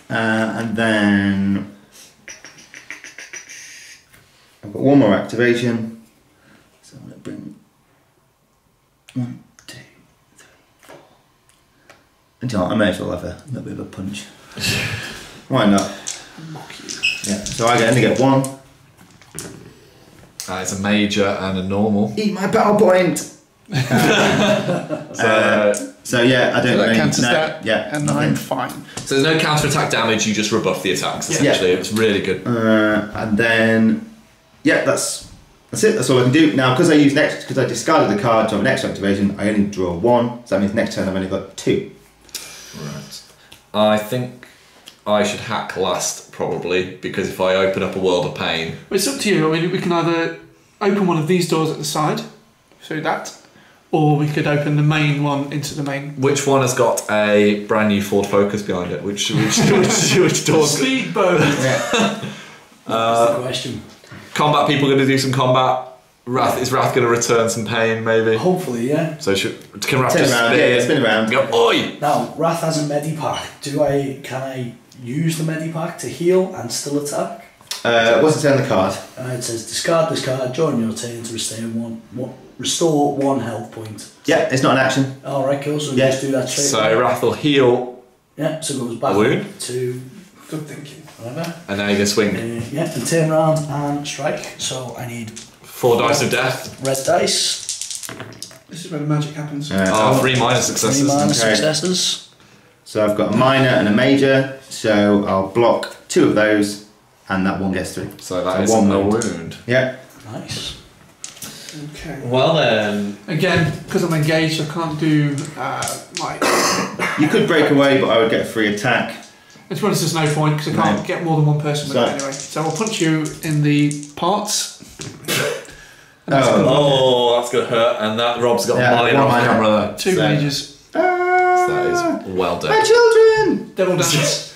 Uh, and then I've got one more activation. So I'm going to bring One, two, three, four. Until I may as well have a little bit of a punch. Why not? Yeah. So I only get one. Uh, it's a major and a normal. Eat my battle point. um, so, uh, so yeah, I don't. So that counters that. Yeah, and I'm fine. So there's no counter attack damage. You just rebuff the attacks. Essentially, yeah. Yeah. It's really good. Uh, and then, yeah, that's. That's it, that's all I can do. Now, because I use next, because I discarded the card to have an extra activation, I only draw one, so that means next turn I've only got two. Right. I think I should hack last, probably, because if I open up a world of pain... Well, it's up to you. I mean, we can either open one of these doors at the side, so that, or we could open the main one into the main... Which one has got a brand new Ford Focus behind it? Which, which, which, which door? Speedboat! Yeah. uh, that's the question. Combat people going to do some combat. Wrath is Wrath going to return some pain maybe. Hopefully, yeah. So should, can Wrath just around, spin, yeah, spin around? Go, oi! Now Wrath has a medipack. Do I can I use the medipack to heal and still attack? Uh, what's it on the card? Uh, it says discard this card during your turn to restore one, one restore one health point. Yeah, it's not an action. All oh, right, cool. So yeah. just do that straight. So away. Wrath will heal. Yeah, so it goes back wound. To. Good thinking. Whatever. And now you're going to swing. Uh, yeah, and turn around and strike. So I need... Four dice of death. Red dice. This is where the magic happens. Uh, oh, three minor successes. Three minor okay. successes. So I've got a minor and a major, so I'll block two of those, and that one gets through. So that so is one a wound. wound. Yeah. Nice. Okay. Well then... Again, because I'm engaged, I can't do uh, my... You could break away, but I would get a free attack. This one is just no point because I can't no. get more than one person with it anyway. So I'll punch you in the parts. that's oh, oh that's gonna hurt. And that Rob's got yeah, Molly on my camera. Two so. Pages. Ah, so that is well done. My children. Devil dance. This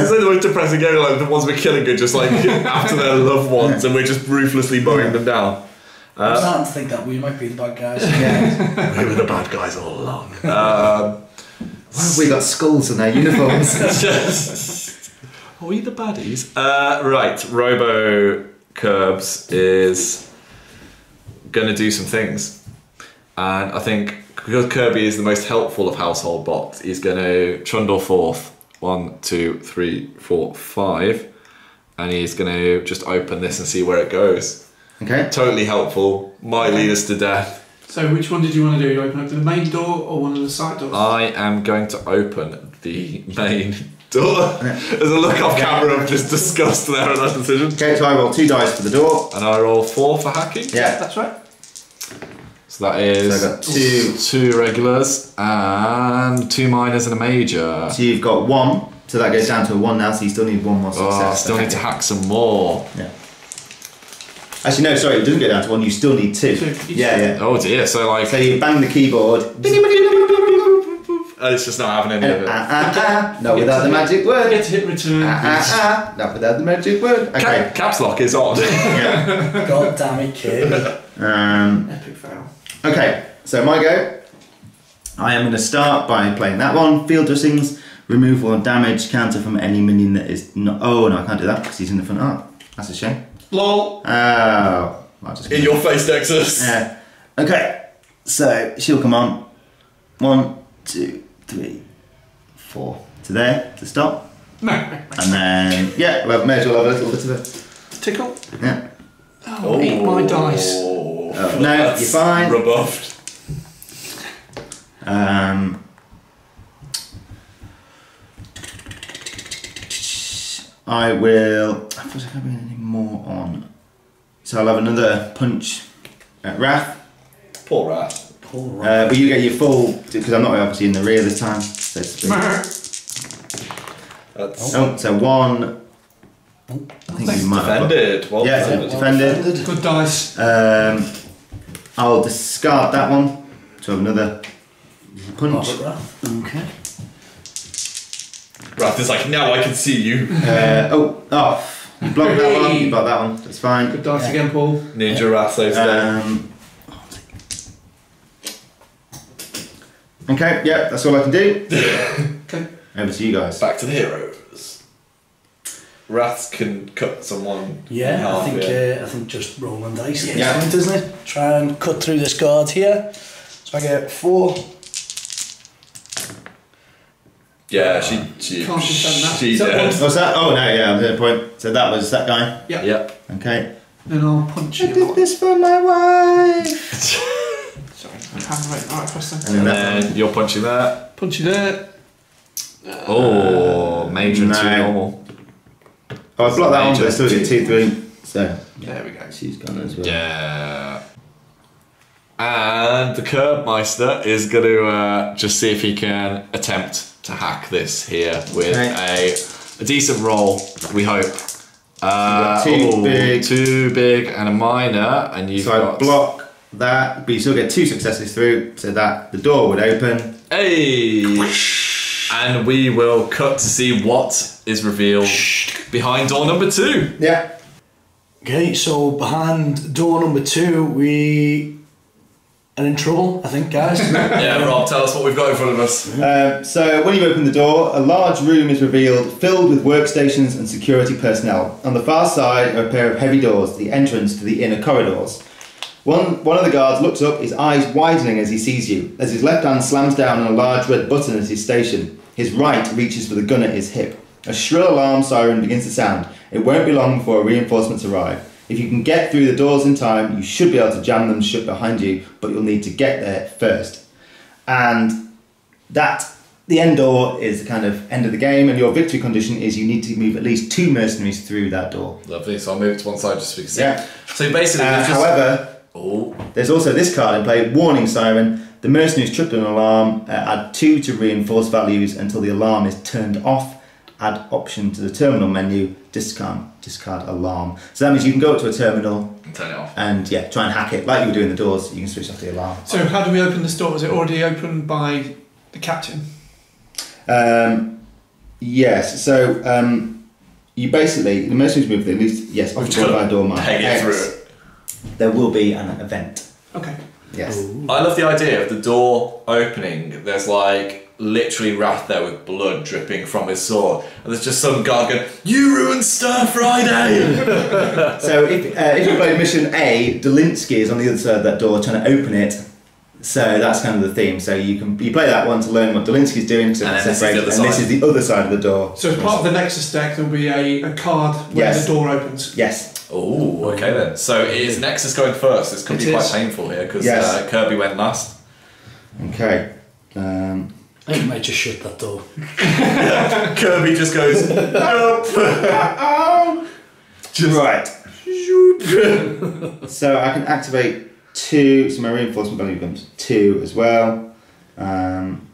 is like the most depressing game. Like the ones we're killing are just like after their loved ones, and we're just ruthlessly mowing them down. Uh, I'm starting to think that we might be the bad guys. Yeah. We were the bad guys all along. Um, Why have we got skulls in their uniforms? Are we the baddies? Uh, right, Robo Curbs is going to do some things. And I think because Kirby is the most helpful of household bots, he's going to trundle forth. One, two, three, four, five. And he's going to just open this and see where it goes. Okay. Totally helpful. Might lead us to death. So which one did you want to do? You open up the main door or one of the side doors? I am going to open the main door. There's a look off camera of just disgust there at that decision. Okay, so I roll two dice for the door. And I roll four for hacking. Yeah. That's right. So that is so got two, two regulars and two minors and a major. So you've got one. So that goes down to a one now, so you still need one more success. Oh, I still need to hack some more. Yeah. Actually, no, sorry, it doesn't go down to one, you still need two. two yeah, two. yeah. Oh dear, so like... So you bang the keyboard... and it's just not having any of it. Ah, ah, ah, not without the magic word. Get hit return. Ah, ah, ah, not without the magic word. Okay. Cap caps lock is odd. Yeah. God damn it, kid. Um, Epic fail. Okay, so my go. I am going to start by playing that one, field dressings, removal and damage, counter from any minion that is not... Oh, no, I can't do that because he's in the front arc. That's a shame. LOL. Oh. Well, just in your face, Nexus. Yeah. Okay, so she'll come on. One, two, three, four. To there, to stop. No. And then, yeah, well, may as well have a little bit of a... Tickle? Yeah. Oh, oh. Eat my dice. Oh, oh, no, you're fine. Rebuffed. Um... I will. I thought I can't bring anything more on. So I'll have another punch at Wrath. Poor Wrath. Poor Wrath. Uh, but you get your full, because I'm not obviously in the rear this time. So That's oh, so one. I think you might defended. Well yeah, defended. So defended. Good dice. Um, I'll discard that one. So another punch. Okay. Wrath is like, now I can see you. Uh, oh, off. Oh, you blocked that one, you blocked that one. That's fine. Good dice yeah. again, Paul. Ninja yeah. Wrath saves um, there. Okay, yeah, that's all I can do. Okay. Over to you guys. Back to the heroes. Wrath can cut someone yeah, in half. I think, yeah, uh, I think just rolling dice is yeah. fine, doesn't it? Try and cut through this guard here. So I get four. Yeah, she. she Can't she, she that. What's that? Oh no, yeah, I'm at a point. So that was that guy. Yep. Yep. Okay. Then I'll punch you. I did this for my wife. Sorry, I can't wait. All right, press that. And then, then you're punching that. Punching that. Uh, oh, major no. two normal. Oh, I blocked that one, but I still get two three. So yeah. There we go. She's gone as well. Yeah. And the Curbmeister is going to uh, just see if he can attempt to hack this here with okay. a, a decent roll, we hope. Uh, two oh, big. Too big and a minor, and you've so got... So I block that, but you still get two successes through, so that the door would open. Hey! And we will cut to see what is revealed behind door number two. Yeah. Okay, so behind door number two, we... And in trouble, I think, guys. Yeah, Rob, tell us what we've got in front of us. Uh, so when you open the door, a large room is revealed, filled with workstations and security personnel. On the far side are a pair of heavy doors, the entrance to the inner corridors. One, one of the guards looks up, his eyes widening as he sees you, as his left hand slams down on a large red button at his station. His right reaches for the gun at his hip. A shrill alarm siren begins to sound. It won't be long before reinforcements arrive. If you can get through the doors in time, you should be able to jam them shut behind you, but you'll need to get there first. And that, the end door is the kind of end of the game, and your victory condition is you need to move at least two mercenaries through that door. Lovely, so I'll move to one side just so we can see. Yeah. So basically... Uh, just... However, oh. there's also this card in play, Warning Siren. The mercenaries tripped an alarm, uh, add two to reinforce values until the alarm is turned off. Add option to the terminal menu, discard, discard alarm. So that means you can go up to a terminal and turn it off. And yeah, try and hack it like you were doing the doors. You can switch off the alarm. So how do we open this door? Is it already opened by the captain? Um, yes. So um, you basically the mercenaries move at least yes off the by door mark. There will be an event. Okay. Yes. Ooh. I love the idea of the door opening. There's like. literally Wrath there with blood dripping from his sword, and there's just some guard going, "You ruined Star Friday!" So if, uh, if you play Mission A, Dolinsky is on the other side of that door trying to open it, so that's kind of the theme. So you can you play that one to learn what Dolinsky's doing, and, then this, and this is the other side of the door. So as part of the Nexus deck there'll be a, a card where yes. the door opens. Yes. Oh, okay then. So is Nexus going first? This could it be is. quite painful here because yes. uh, Kirby went last. Okay. Um, I might just shut that door. Kirby just goes, nope. Just right. So I can activate two, so my reinforcement value becomes two as well. Um,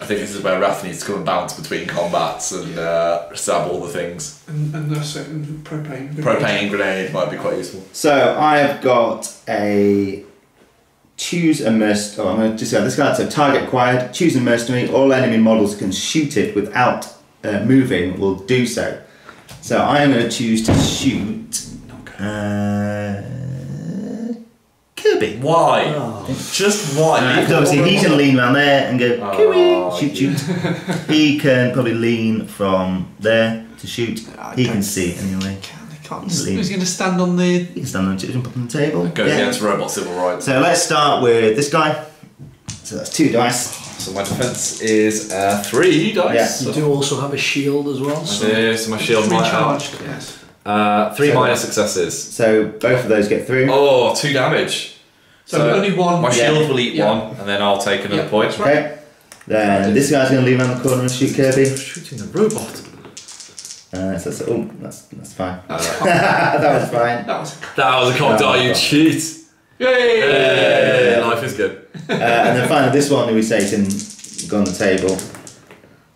I think this is where Wrath needs to come and bounce between combats and uh, stab all the things. And, and the second propane grenade. Propane grenade might be quite useful. So I have got a choose a mercenary. Oh, I'm going to just say this card. So target acquired, choose a mercenary. All enemy models can shoot it without uh, moving. Will do so. So I am going to choose to shoot. Uh, Kirby. Why? Oh. Just why? Uh, obviously, he can lean around there and go, oh, shoot, shoot. He can probably lean from there to shoot. I he can see anyway. Can, can't He's lean. going to stand on the... He can stand on the, and put on the table. Go yeah. against robot civil rights. So let's start with this guy. So that's two dice. So my defence is uh, three dice. Yeah. So. You do also have a shield as well. So I do, so my shield might charged. Out. Yes. Uh, three so, minor successes. So both of those get through. Oh, two damage. So, so only one. My shield yeah. will eat yeah. one, and then I'll take another yeah. point. Right. Okay. Then this guy's going to lean around the corner and shoot Kirby. Shooting the robot. Uh, so that's oh, that's that's fine. Uh, that was fine. That was that was a cop die. You cheat. Yay! Hey, yeah, life is good. Uh, and then finally, this one we say can go on the table.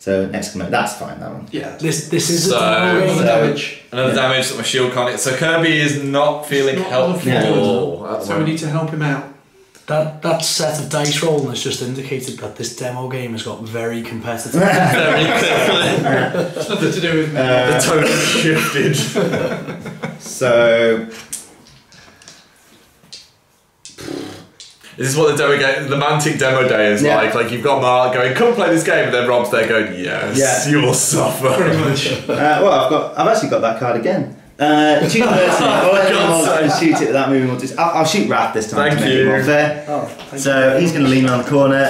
So exclamation, that's fine, that one. Yeah. This this is so, another damage. Another yeah. damage that my shield can't hit. So Kirby is not feeling not helpful. At all. So we need to help him out. That that set of dice rolling has just indicated that this demo game has got very competitive. Very competitive. It's nothing to do with me. Uh, the tone shifted. So this is what the demo game, the Mantic demo day is yeah. like. Like you've got Mark going, "Come play this game," and then Rob's there going, "Yes, yeah. you will suffer." Pretty much. uh, well, I've got, I've actually got that card again. Uh, shoot person, or anyone else shoot it without moving. We'll just, I'll, I'll shoot Wrath this time. Thank to make you. It more fair. Oh, so you. He's going to lean around the corner.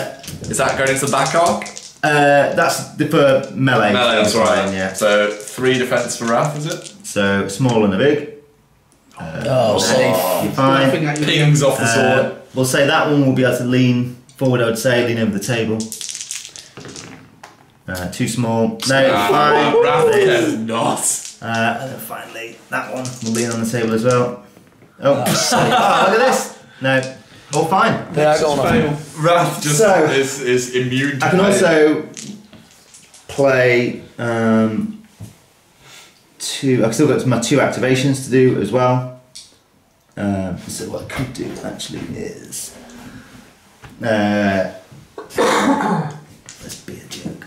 Is that going into the back arc? Uh, that's the for melee. Melee, that's right. Line, yeah. So three defense for Wrath, is it? So small and a big. Uh, oh, safe. Oh, you're fine. Pings off the sword. Uh, We'll say that one will be able to lean forward, I would say, lean over the table. Uh, too small. No, uh, fine. Wrath not. Uh, and then finally, that one will lean on the table as well. Oh, oh look at this. No. All fine. They are going on. Wrath just so, is, is immune to I can play. also play um, two. I've still got my two activations to do as well. Um, so what I could do actually is uh, let's be a joke.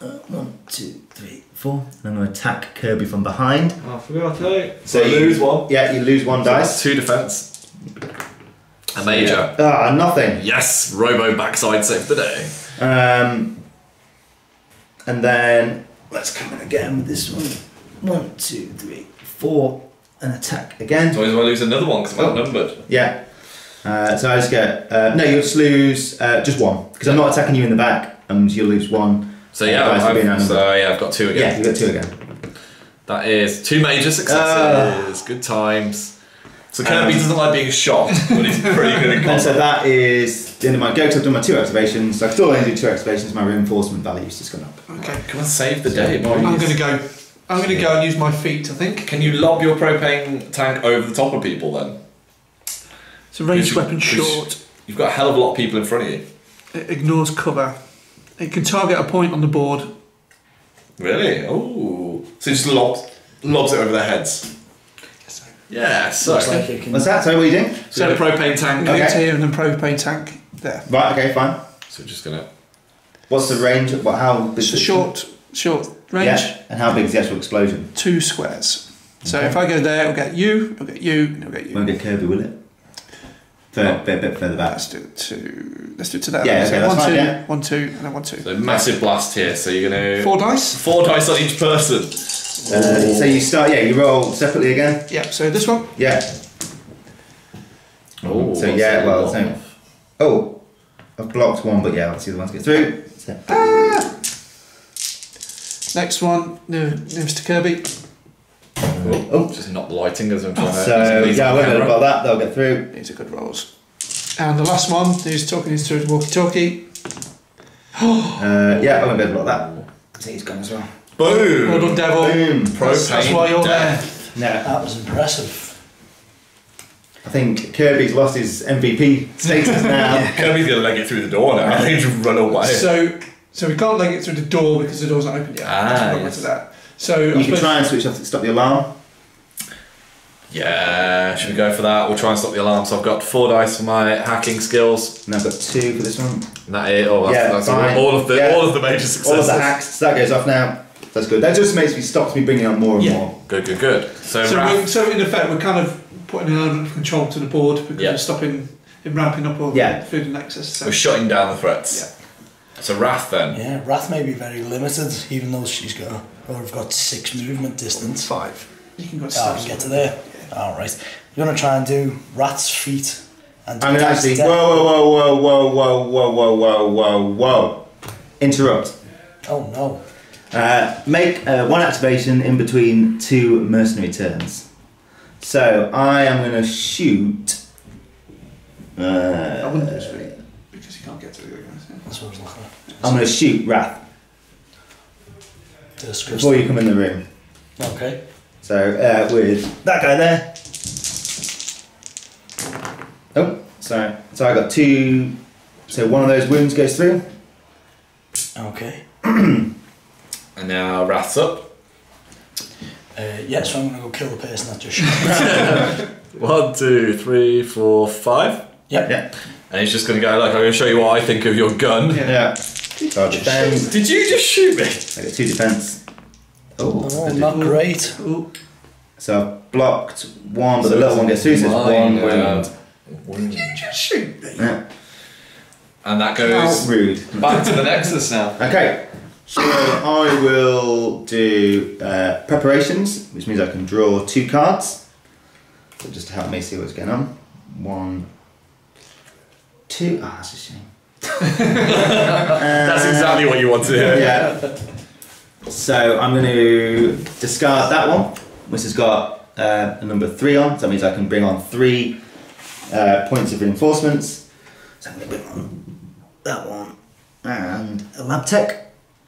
Uh, one, two, three, four. And I'm going to attack Kirby from behind. Oh, I forgot to tell you. So, so you lose one. Yeah, you lose one so dice. Two defense. A major. Ah, yeah. oh, nothing. Yes, Robo backside save the day. Um, and then let's come in again with this one. One, two, three, four. An attack again. So I well lose another one because I'm oh. outnumbered. Yeah. Uh, so I just get uh, no. You'll just lose uh, just one because I'm not attacking you in the back, and you'll lose one. So yeah, I've, so yeah, I've got two again. Yeah, you've got two again. That is two major successes. Uh, Good times. So Kirby um, doesn't like being shot, but he's pretty good at combat. So that is the end of my go. So I've done my two activations. So I still only do two activations. My reinforcement value's just gone up. Okay, come on, save the so day. Please. I'm going to go. I'm going to go and use my feet, I think. Can you lob your propane tank over the top of people then? It's a ranged weapon short. You've got a hell of a lot of people in front of you. It ignores cover. It can target a point on the board. Really? Oh. So you just lobs, lobs it over their heads? Yes, sir. Yeah, so. Like it can... What's that? So what are you doing? So, so propane tank okay. here and then propane tank there. Right, okay, fine. So just going to... What's the range? What, how it's a short, short range. Yeah. And how big is the actual explosion? Two squares. So okay. if I go there, it'll get you, it'll get you, and it'll get you. Won't get Kirby, will it? to a bit, bit further back. Let's do two. Let's do it today. Yeah, okay, one, fine, two, yeah. one, two, and then one, two. So massive blast here. So you're going to... Four dice? Four dice on each person. Uh, so you start, yeah, you roll separately again? Yeah, so this one? Yeah. Oh, so yeah, well, same. Oh, I've blocked one, but yeah, obviously the one's get through. Ah. Next one, new, new Mister Kirby. Oh, oh, just not the lighting as I'm trying to. So yeah, I won't worry about that. They'll get through. These are good rolls. And the last one, who's talking is through walkie-talkie. uh, yeah, I won't be able to block that. See, he's gone as well. Boom! Well done, Devil. Boom! Propane. That's why you're death. there. No, that was impressive. I think Kirby's lost his M V P status now. Yeah. Kirby's gonna leg it through the door now. I think he's run away. So, so we can't leg it through the door because the door's not open yet. Ah, yes. To that. So you I can try and switch off to stop the alarm. Yeah, should we go for that? We'll try and stop the alarm. So I've got four dice for my hacking skills. And I've got two for this one. And that is oh, that's, yeah, that's fine. all of the yeah. all of the major successes. All of the hacks. That goes off now. That's good. That just makes me stops me bringing up more and yeah. more. Good, good, good. So so, Raph, so in effect, we're kind of putting an element of control to the board because yeah. we're stopping him ramping up all yeah. the food and access. So. We're shutting down the threats. Yeah. So Wrath then. Yeah, Wrath may be very limited, even though she's got or I've got six movement distance. Five. You can go to oh, get to there. Yeah. All right. You're gonna try and do Rat's feet. And do I'm gonna actually. Whoa, whoa, whoa, whoa, whoa, whoa, whoa, whoa, whoa, whoa. Interrupt. Oh no. Uh, make uh, one activation in between two mercenary turns. So I am going to shoot. Uh, I wouldn't do three because he can't get to the other guys. Yeah. That's what I was looking at. I'm going to shoot Wrath Disgusting. before you come in the room. Okay. So uh, with that guy there. Oh, sorry. So I got two. So one of those wounds goes through. Okay. And now Wrath's up. Uh, yeah, so I'm going to go kill the person that just shot me. One, two, three, four, five. Yep. Yeah. And he's just going to go, like, I'm going to show you what I think of your gun. Yeah. Did, oh, you, just Did you just shoot me? I got two defense. Oh, oh not did. great. Ooh. So I've blocked one, but the little one gets through, so it's one wound. Did you just shoot me? Yeah. And that goes How rude. back to the Nexus now. Okay. So I will do uh, preparations, which means I can draw two cards. So just to help me see what's going on. One, two. Ah, oh, that's a shame. uh, that's exactly what you want to hear. Yeah. So I'm going to discard that one, which has got uh, a number three on. So that means I can bring on three uh, points of reinforcements. So I'm going to bring on that one and a lab tech.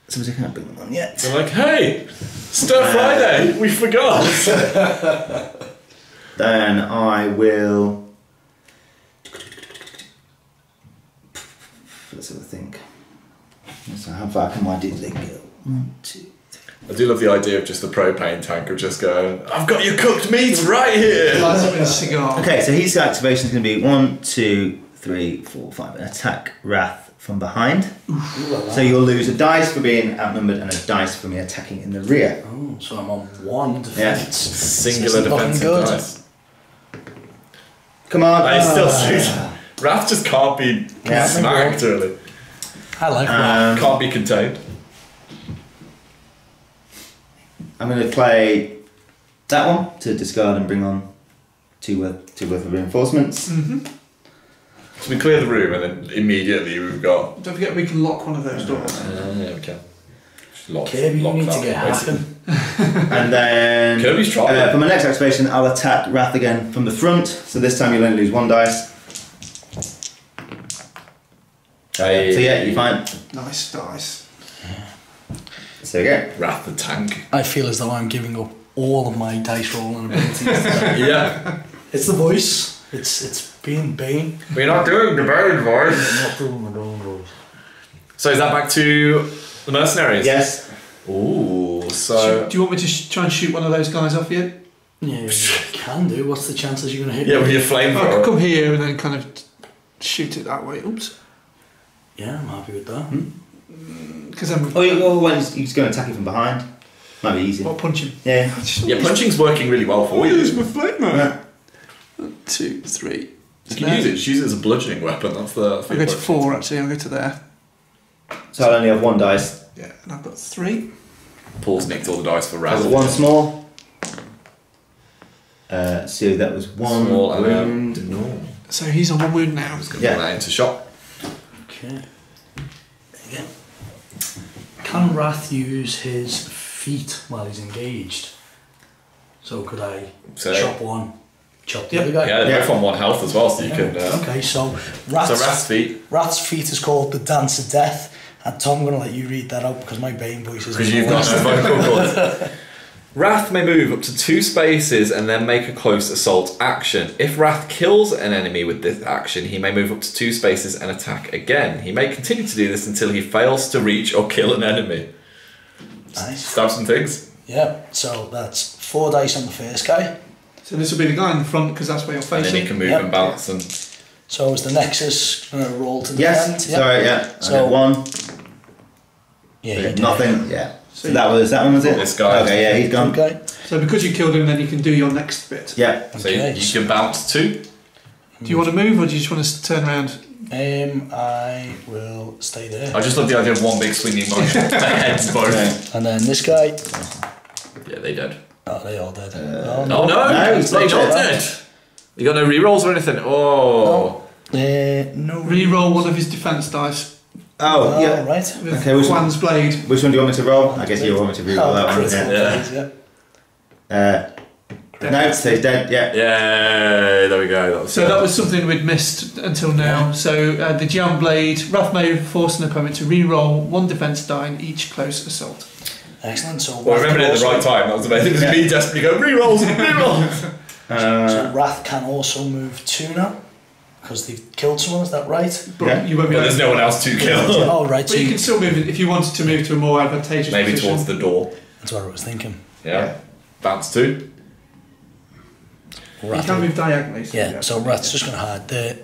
Somebody can't bring them on yet. They're like, hey, Stir Friday, we forgot. Then I will. Let's have a think. So how far can my D L go? One, two, three. I do love the idea of just the propane tank of just going, I've got your cooked meats right here. Okay, so his activation is going to be one, two, three, four, five. An attack, Wrath. From behind. Ooh, so you'll lose a dice for being outnumbered and a dice for me attacking in the rear. Oh, so I'm on one defense. Yeah. Singular defensive dice. Come on. I still shoot. Wrath just can't be yeah, smacked really. I like Wrath. Um, can't be contained. I'm going to play that one to discard and bring on two worth, two worth of reinforcements. Mm-hmm. So we clear the room and then immediately we've got... Don't forget we can lock one of those doors. Uh, yeah, we can. Lock, Kirby, lock you need to get hacking. And then... Kirby's trying. Uh, for my next activation, I'll attack Wrath again from the front. So this time you'll only lose one dice. Hey. So yeah, you're fine. Nice dice. So there you go. Wrath the tank. I feel as though I'm giving up all of my dice rolling abilities. Yeah. It's the voice. It's it's being Bane. We're not doing the Bane voice. We're not doing the Bane voice. So is that back to the mercenaries? Yes. Ooh, so... Do you want me to try and shoot one of those guys off you? Yeah, you can do. What's the chances you're going to hit yeah, me? Yeah, with your flamethrower. I come here and then kind of shoot it that way. Oops. Yeah, I'm happy with that. Because hmm? I'm... Oh, yeah, well, well, he's going to attack you from behind. Might be easier. Or punch him. Yeah. Yeah, punching's working really well for you. What is my flamethrower? Two, three, You can use it. She uses it as a bludgeoning weapon. That's the. That's the I'll go to four, actually. I'll go to there. So I'll only have one dice. Yeah, and I've got three. Paul's nicked all the dice for Razzle. One small. Uh, so that was one small wound. And, um, so he's on one wound now. He's going to yeah. put that into shot. Okay. Again. Can Wrath use his feet while he's engaged? So could I so, chop one? Chop the yeah, other guy? Yeah, they're both on one health as well, so you yeah. can... Uh, okay, so Rath's, so Rath's feet. Rath's feet is called the Dance of Death. And Tom, I'm going to let you read that out because my Bane voice is... Because you've got the vocal cords. Wrath may move up to two spaces and then make a close assault action. If Wrath kills an enemy with this action, he may move up to two spaces and attack again. He may continue to do this until he fails to reach or kill an enemy. Nice. Stab some things. Yeah, so that's four dice on the first guy. So this will be the guy in the front because that's where you're facing. And then he can move yep. and balance and... So is the Nexus going to roll to the yes. end? Yes, sorry, yeah. So one. Yeah, nothing, yeah. So, so that was that one was it? This guy. Okay, yeah, he's gone. Okay. So because you killed him, then you can do your next bit. Yeah. Okay. So you, you can bounce two. Do you want to move, or do you just want to turn around? Um, I will stay there. I just love the idea of one big swinging motion. Heads both. Okay. And then this guy. Yeah, they dead. Oh, they all dead. Uh, oh no! no, no they not dead. You got no rerolls or anything. Oh. No. Uh, no. Reroll one of his defense dice. Oh, oh yeah, right. With okay, which one's blade? Which one do you want me to roll? I guess you want me to re-roll oh, that one. Yeah. yeah. Uh, no, it stays dead. Yeah. Yeah. There we go. That was so good. That was something we'd missed until now. Yeah. So uh, the Giant Blade, Wrath may force an opponent to re-roll one defense die in each close assault. Excellent. So well, I remembered it at the right time. That was amazing. It was yeah. me desperately going re-rolls, re-rolls. uh, so Wrath can also move two now. Because they've killed someone, is that right? But yeah. you won't be well, there's no one else to kill. Oh, right. But you can still move, if you wanted to move to a more advantageous maybe position. Towards the door. That's what I was thinking. Yeah. yeah. Bounce two. Wrath you can move diagonally. So yeah. yeah, so Rath's just going to hide there.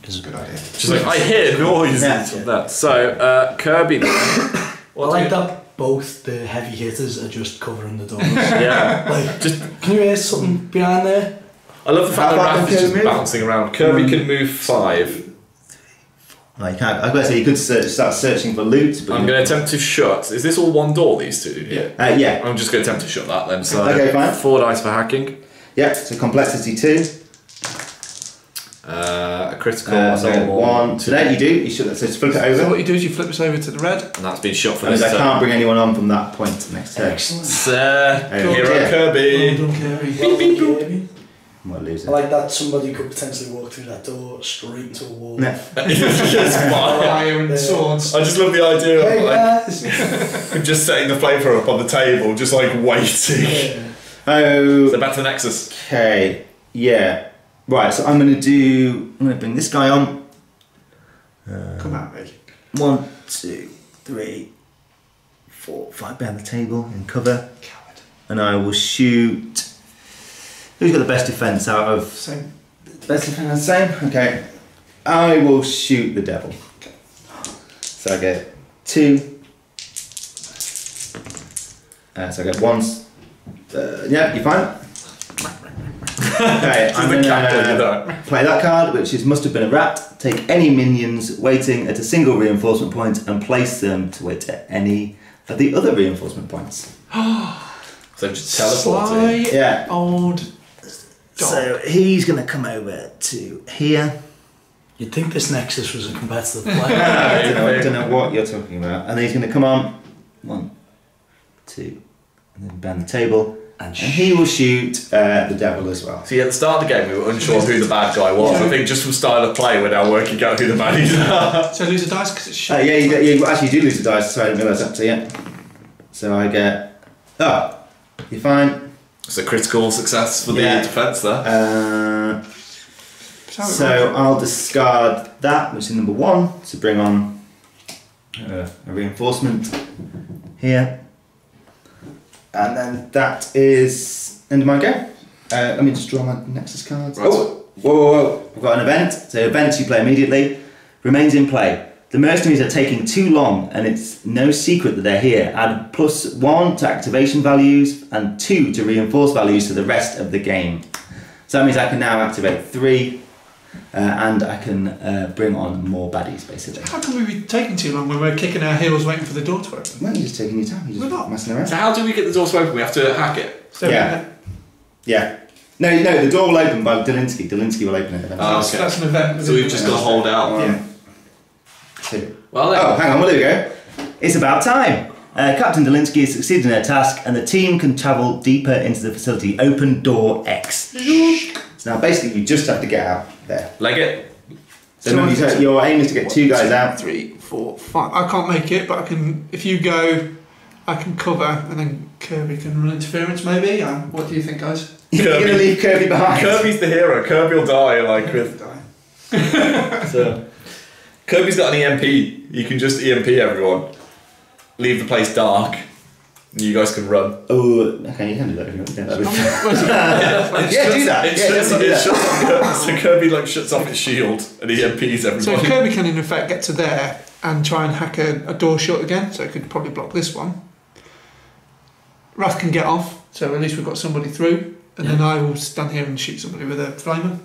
Good idea. She's like, I hear noises yeah. of that. So, uh, Kirby. I like that both the heavy hitters are just covering the doors. yeah. Like, just, can you hear something behind there? I love the fact that Raph is just move? bouncing around. Kirby um, can move five. I can't. I was going to say you could search, start searching for loot. But I'm going to attempt to shut. Is this all one door? These two. Yeah. Uh, yeah. I'm just going to attempt to shut that then. So okay, fine. Four dice for hacking. Yeah. So complexity two. Uh, a critical. Uh, so one. So there you do. You should. So flip it over. So what you do is you flip this over to the red, and that's been shot for. This I turn. can't bring anyone on from that point to the next turn. Excellent. Sir, uh, here on Kirby. Well done, Kirby. Beep, beep, beep. Kirby. I like that somebody could potentially walk through that door straight into a wall. No. Iron swords. I just love the idea of hey, like, I'm just setting the flamethrower up on the table, just like waiting. Yeah. Oh. So back to the Nexus. Okay. Yeah. Right. So I'm gonna do. I'm gonna bring this guy on. Um, Come at me. One, two, three, four, five behind the table and cover. Coward. And I will shoot. Who's got the best defence out of... Same. Best defence, same? Okay. I will shoot the devil. Okay. So I get two. Uh, so I get one. Uh, yeah, you're fine. Okay, I'm going to play that card, which is must have been a rat. Take any minions waiting at a single reinforcement point and place them to wait at any of the other reinforcement points. So just teleporting. Yeah. Old... Dog. So he's going to come over to here. You'd think this Nexus was a competitive player. I, don't know, I don't know what you're talking about. And then he's going to come on. One, two, and then bend the table. And, and he will shoot uh, the devil as well. See, at the start of the game, we were unsure who the bad guy was. Yeah. I think just from style of play, we're now working out who the baddies are. So I lose a dice because it's shot. Uh, yeah, you, get, you actually do lose a dice. Sorry, I didn't realise that. So yeah. So I get... Oh, you're fine. It's a critical success for the yeah. defence there. Uh, so I'll discard that, which is number one, to bring on uh, a reinforcement here. And then that is end of my game. Uh, let me just draw my Nexus cards. Right. Oh, whoa, whoa, whoa. I've got an event. So events you play immediately. Remains in play. The mercenaries are taking too long, and it's no secret that they're here. Add plus one to activation values and two to reinforce values to the rest of the game. So that means I can now activate three, uh, and I can uh, bring on more baddies, basically. How can we be taking too long when we're kicking our heels waiting for the door to open? Well, you're just taking your time. You're just we're not messing around. So how do we get the door to open? We have to hack it. So yeah. Yeah. No, no, the door will open by Dolinsky. Dolinsky will open it eventually. Oh, okay. So that's an event. So we've just got to hold out. Yeah. So, well, then. Oh, hang on, well, there we go. It's about time. Uh, Captain Dolinsky has succeeded in her task, and the team can travel deeper into the facility. Open door X. So now basically you just have to get out there. Leg it. So, so you take, your aim is to get two guys out. Three, four, five. I can't make it, but I can, if you go, I can cover, and then Kirby can run interference maybe. Um, what do you think, guys? You're going to leave Kirby behind. Kirby's the hero. Kirby will die like with... die. So, Kirby's got an E M P. You can just E M P everyone. Leave the place dark. You guys can run. Oh, okay, you can do that if you want. Yeah, that'd be yeah, yeah, do that. It shuts, yeah, do it that. Shuts, so Kirby like shuts off his shield and he E M Ps everybody. So Kirby can in effect get to there and try and hack a, a door shut again. So it could probably block this one. Wrath can get off. So at least we've got somebody through. And yeah. Then I will stand here and shoot somebody with a flamer.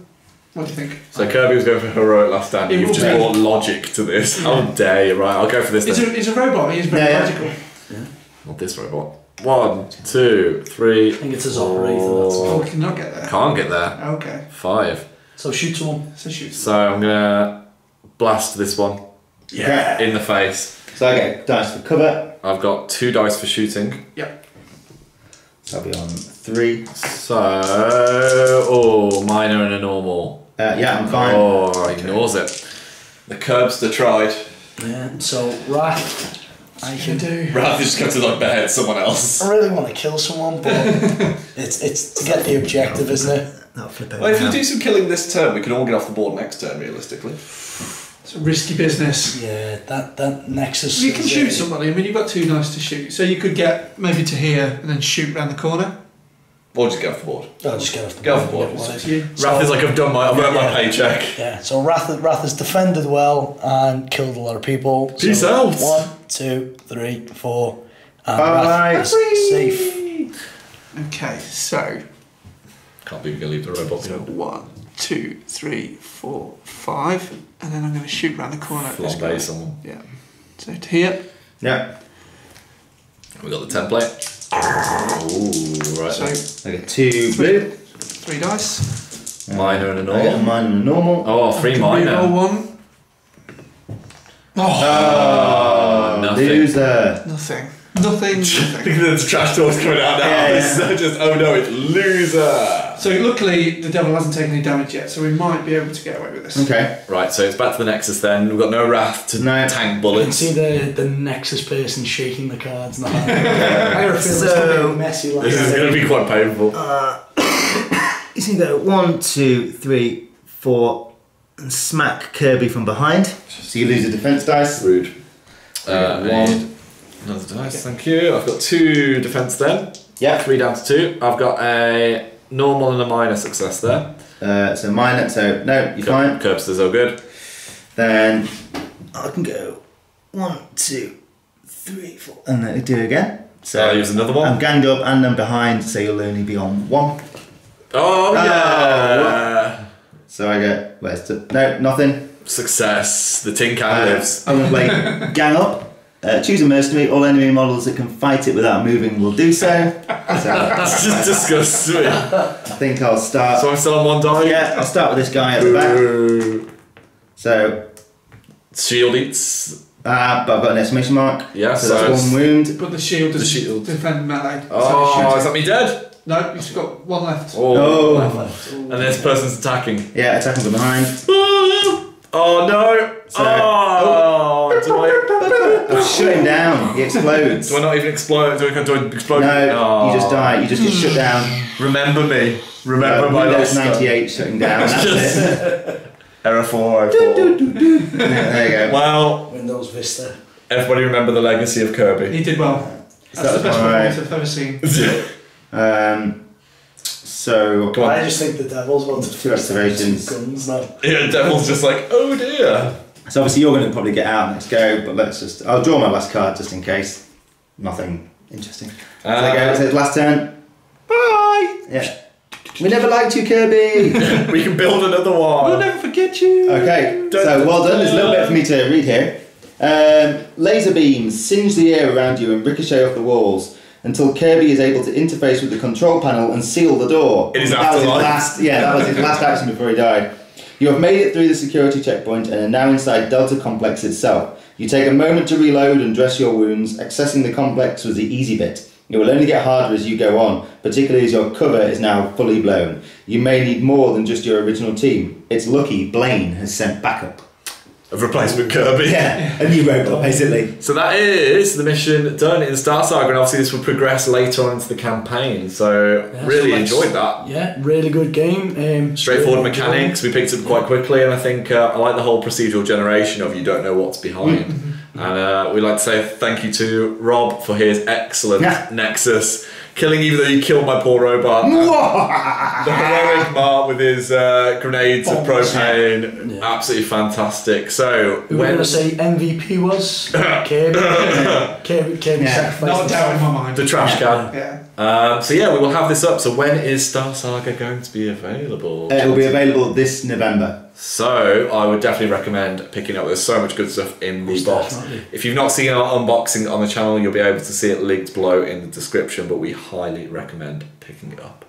What do you think? So Kirby was going for heroic last stand. You've just brought logic to this. How dare you? Right, I'll go for this. He's, a, he's a robot. He's very yeah, logical. Yeah. Not this robot. One, two, three. I think it's a zombie. Oh, we cannot get there. Can't get there. Okay. Five. So shoot someone. So shoot. So I'm gonna blast this one. Yeah. Okay. In the face. So I get dice for cover. I've got two dice for shooting. Yep. That'll be on three. So, oh, minor and a normal. Uh, yeah, I'm fine. Oh, okay. He ignores it. The curbster tried. Yeah, so Wrath, I can do. Wrath is just going to like behead someone else. I really want to kill someone, but it's it's to get the objective, isn't it? Not flip over. Well, if we do some killing this turn, we can all get off the board next turn, realistically. It's a risky business. Yeah, that, that Nexus... You can shoot it. Somebody. I mean, you've got two dice to shoot. So you could get maybe to here and then shoot round the corner. Or just get off the board. I'll just get off the get board. Off the board. You. Wrath so, is like, I've done my... I've yeah, earned my yeah, paycheck. Yeah, so Wrath, Wrath has defended well and killed a lot of people. Peace so out! One, two, three, four. And bye! Wrath is safe. Okay, so... Can't believe you're going to leave the robot so behind. One, two, three, four, five, and then I'm going to shoot round the corner. Flambe someone. Yeah. So to here. Yeah. We got the template. Ooh, right. So I get two blue, three dice. Minor and a normal. I get a minor and a normal. Oh, three and minor. Roll one. Oh, oh nothing. Loser. Nothing. Nothing. I think the trash talk's coming out now. Yeah, yeah. It's just, oh no, it's loser. So luckily, the devil hasn't taken any damage yet, so we might be able to get away with this. Okay. Right, so it's back to the Nexus then. We've got no Wrath to no. tank bullets. You can see the, the Nexus person shaking the cards now. I feel so, it's going to be messy like this. This is going to be quite painful. Uh, you see there, one, two, three, four, and smack Kirby from behind. So you lose a defense dice. Rude. Uh, one. Another dice, okay. Thank you. I've got two defence then. Yeah. Three down to two. I've got a normal and a minor success there. Uh, so minor, so no, you're Cur fine. Curbster's all good. Then I can go one, two, three, four, and then I do again. So I'll use another one. I'm ganged up and I'm behind, so you'll only be on one. Oh, oh yeah! One. So I go, where's the, no, nothing. Success. The tin can uh, lives. I'm going to play gang up. Uh, choose a mercenary. All enemy models that can fight it without moving will do so. So that's just disgusting. I think I'll start. So I'm still on one die. Yeah, I'll start with this guy at the back. So shield eats. Ah, uh, but I've got an exclamation mark. Yeah, so, so that's one wound. But the shield does shield defend melee. Oh, is that me dead? No, you've got one left. Oh, oh. One left. And this person's attacking. Yeah, attacking from behind. Oh no! So, oh, oh. Do I... oh, shut him down. He explodes. Do I not even explode? Do I, do I explode? No, oh. You just die. You just get shut down. Remember me. Remember uh, my Windows ninety-eight shutting down. That's it. Error four. I do, do, do, do. Yeah, there you go. Well, Windows Vista. Everybody remember the legacy of Kirby. He did well. That's, That's the best performance I've ever seen. um. So I just think the devil's wanted two activations. Guns now. Yeah, the devil's just like, oh dear. So obviously you're going to probably get out next go, but let's just. I'll draw my last card just in case. Nothing interesting. Uh, so there goes. Last turn. Bye. Yeah. We never liked you, Kirby. We can build another one. We'll never forget you. Okay, dun, so well done. There's a little bit for me to read here. Um, laser beams singe the air around you and ricochet off the walls until Kirby is able to interface with the control panel and seal the door. It is that was his last, Yeah, that was his last action before he died. You have made it through the security checkpoint and are now inside Delta Complex itself. You take a moment to reload and dress your wounds. Accessing the complex was the easy bit. It will only get harder as you go on, particularly as your cover is now fully blown. You may need more than just your original team. It's lucky Blaine has sent backup. A replacement Kirby. Yeah, a new robot, basically. So that is the mission done in Star Saga, and obviously this will progress later on into the campaign, so yeah, really so enjoyed that. Yeah, really good game. Um, Straightforward really mechanics, we picked up quite quickly, and I think uh, I like the whole procedural generation of you don't know what's behind. And uh, we'd like to say thank you to Rob for his excellent yeah. Nexus. Killing even though you killed my poor robot. The heroic Mark with his uh, grenades oh, of propane. Yeah. Absolutely fantastic. So we were going to say M V P was Kirby. Kirby, Kirby yeah. sacrificed. Not down in my mind. The trash can. Yeah. Um, so yeah, we will have this up. So when is Star Saga going to be available? It will be available this November. So I would definitely recommend picking up. There's so much good stuff in the box. Definitely. If you've not seen our unboxing on the channel, you'll be able to see it linked below in the description, but we highly recommend picking it up.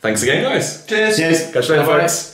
Thanks again, guys. Cheers. Cheers. Catch you later, folks.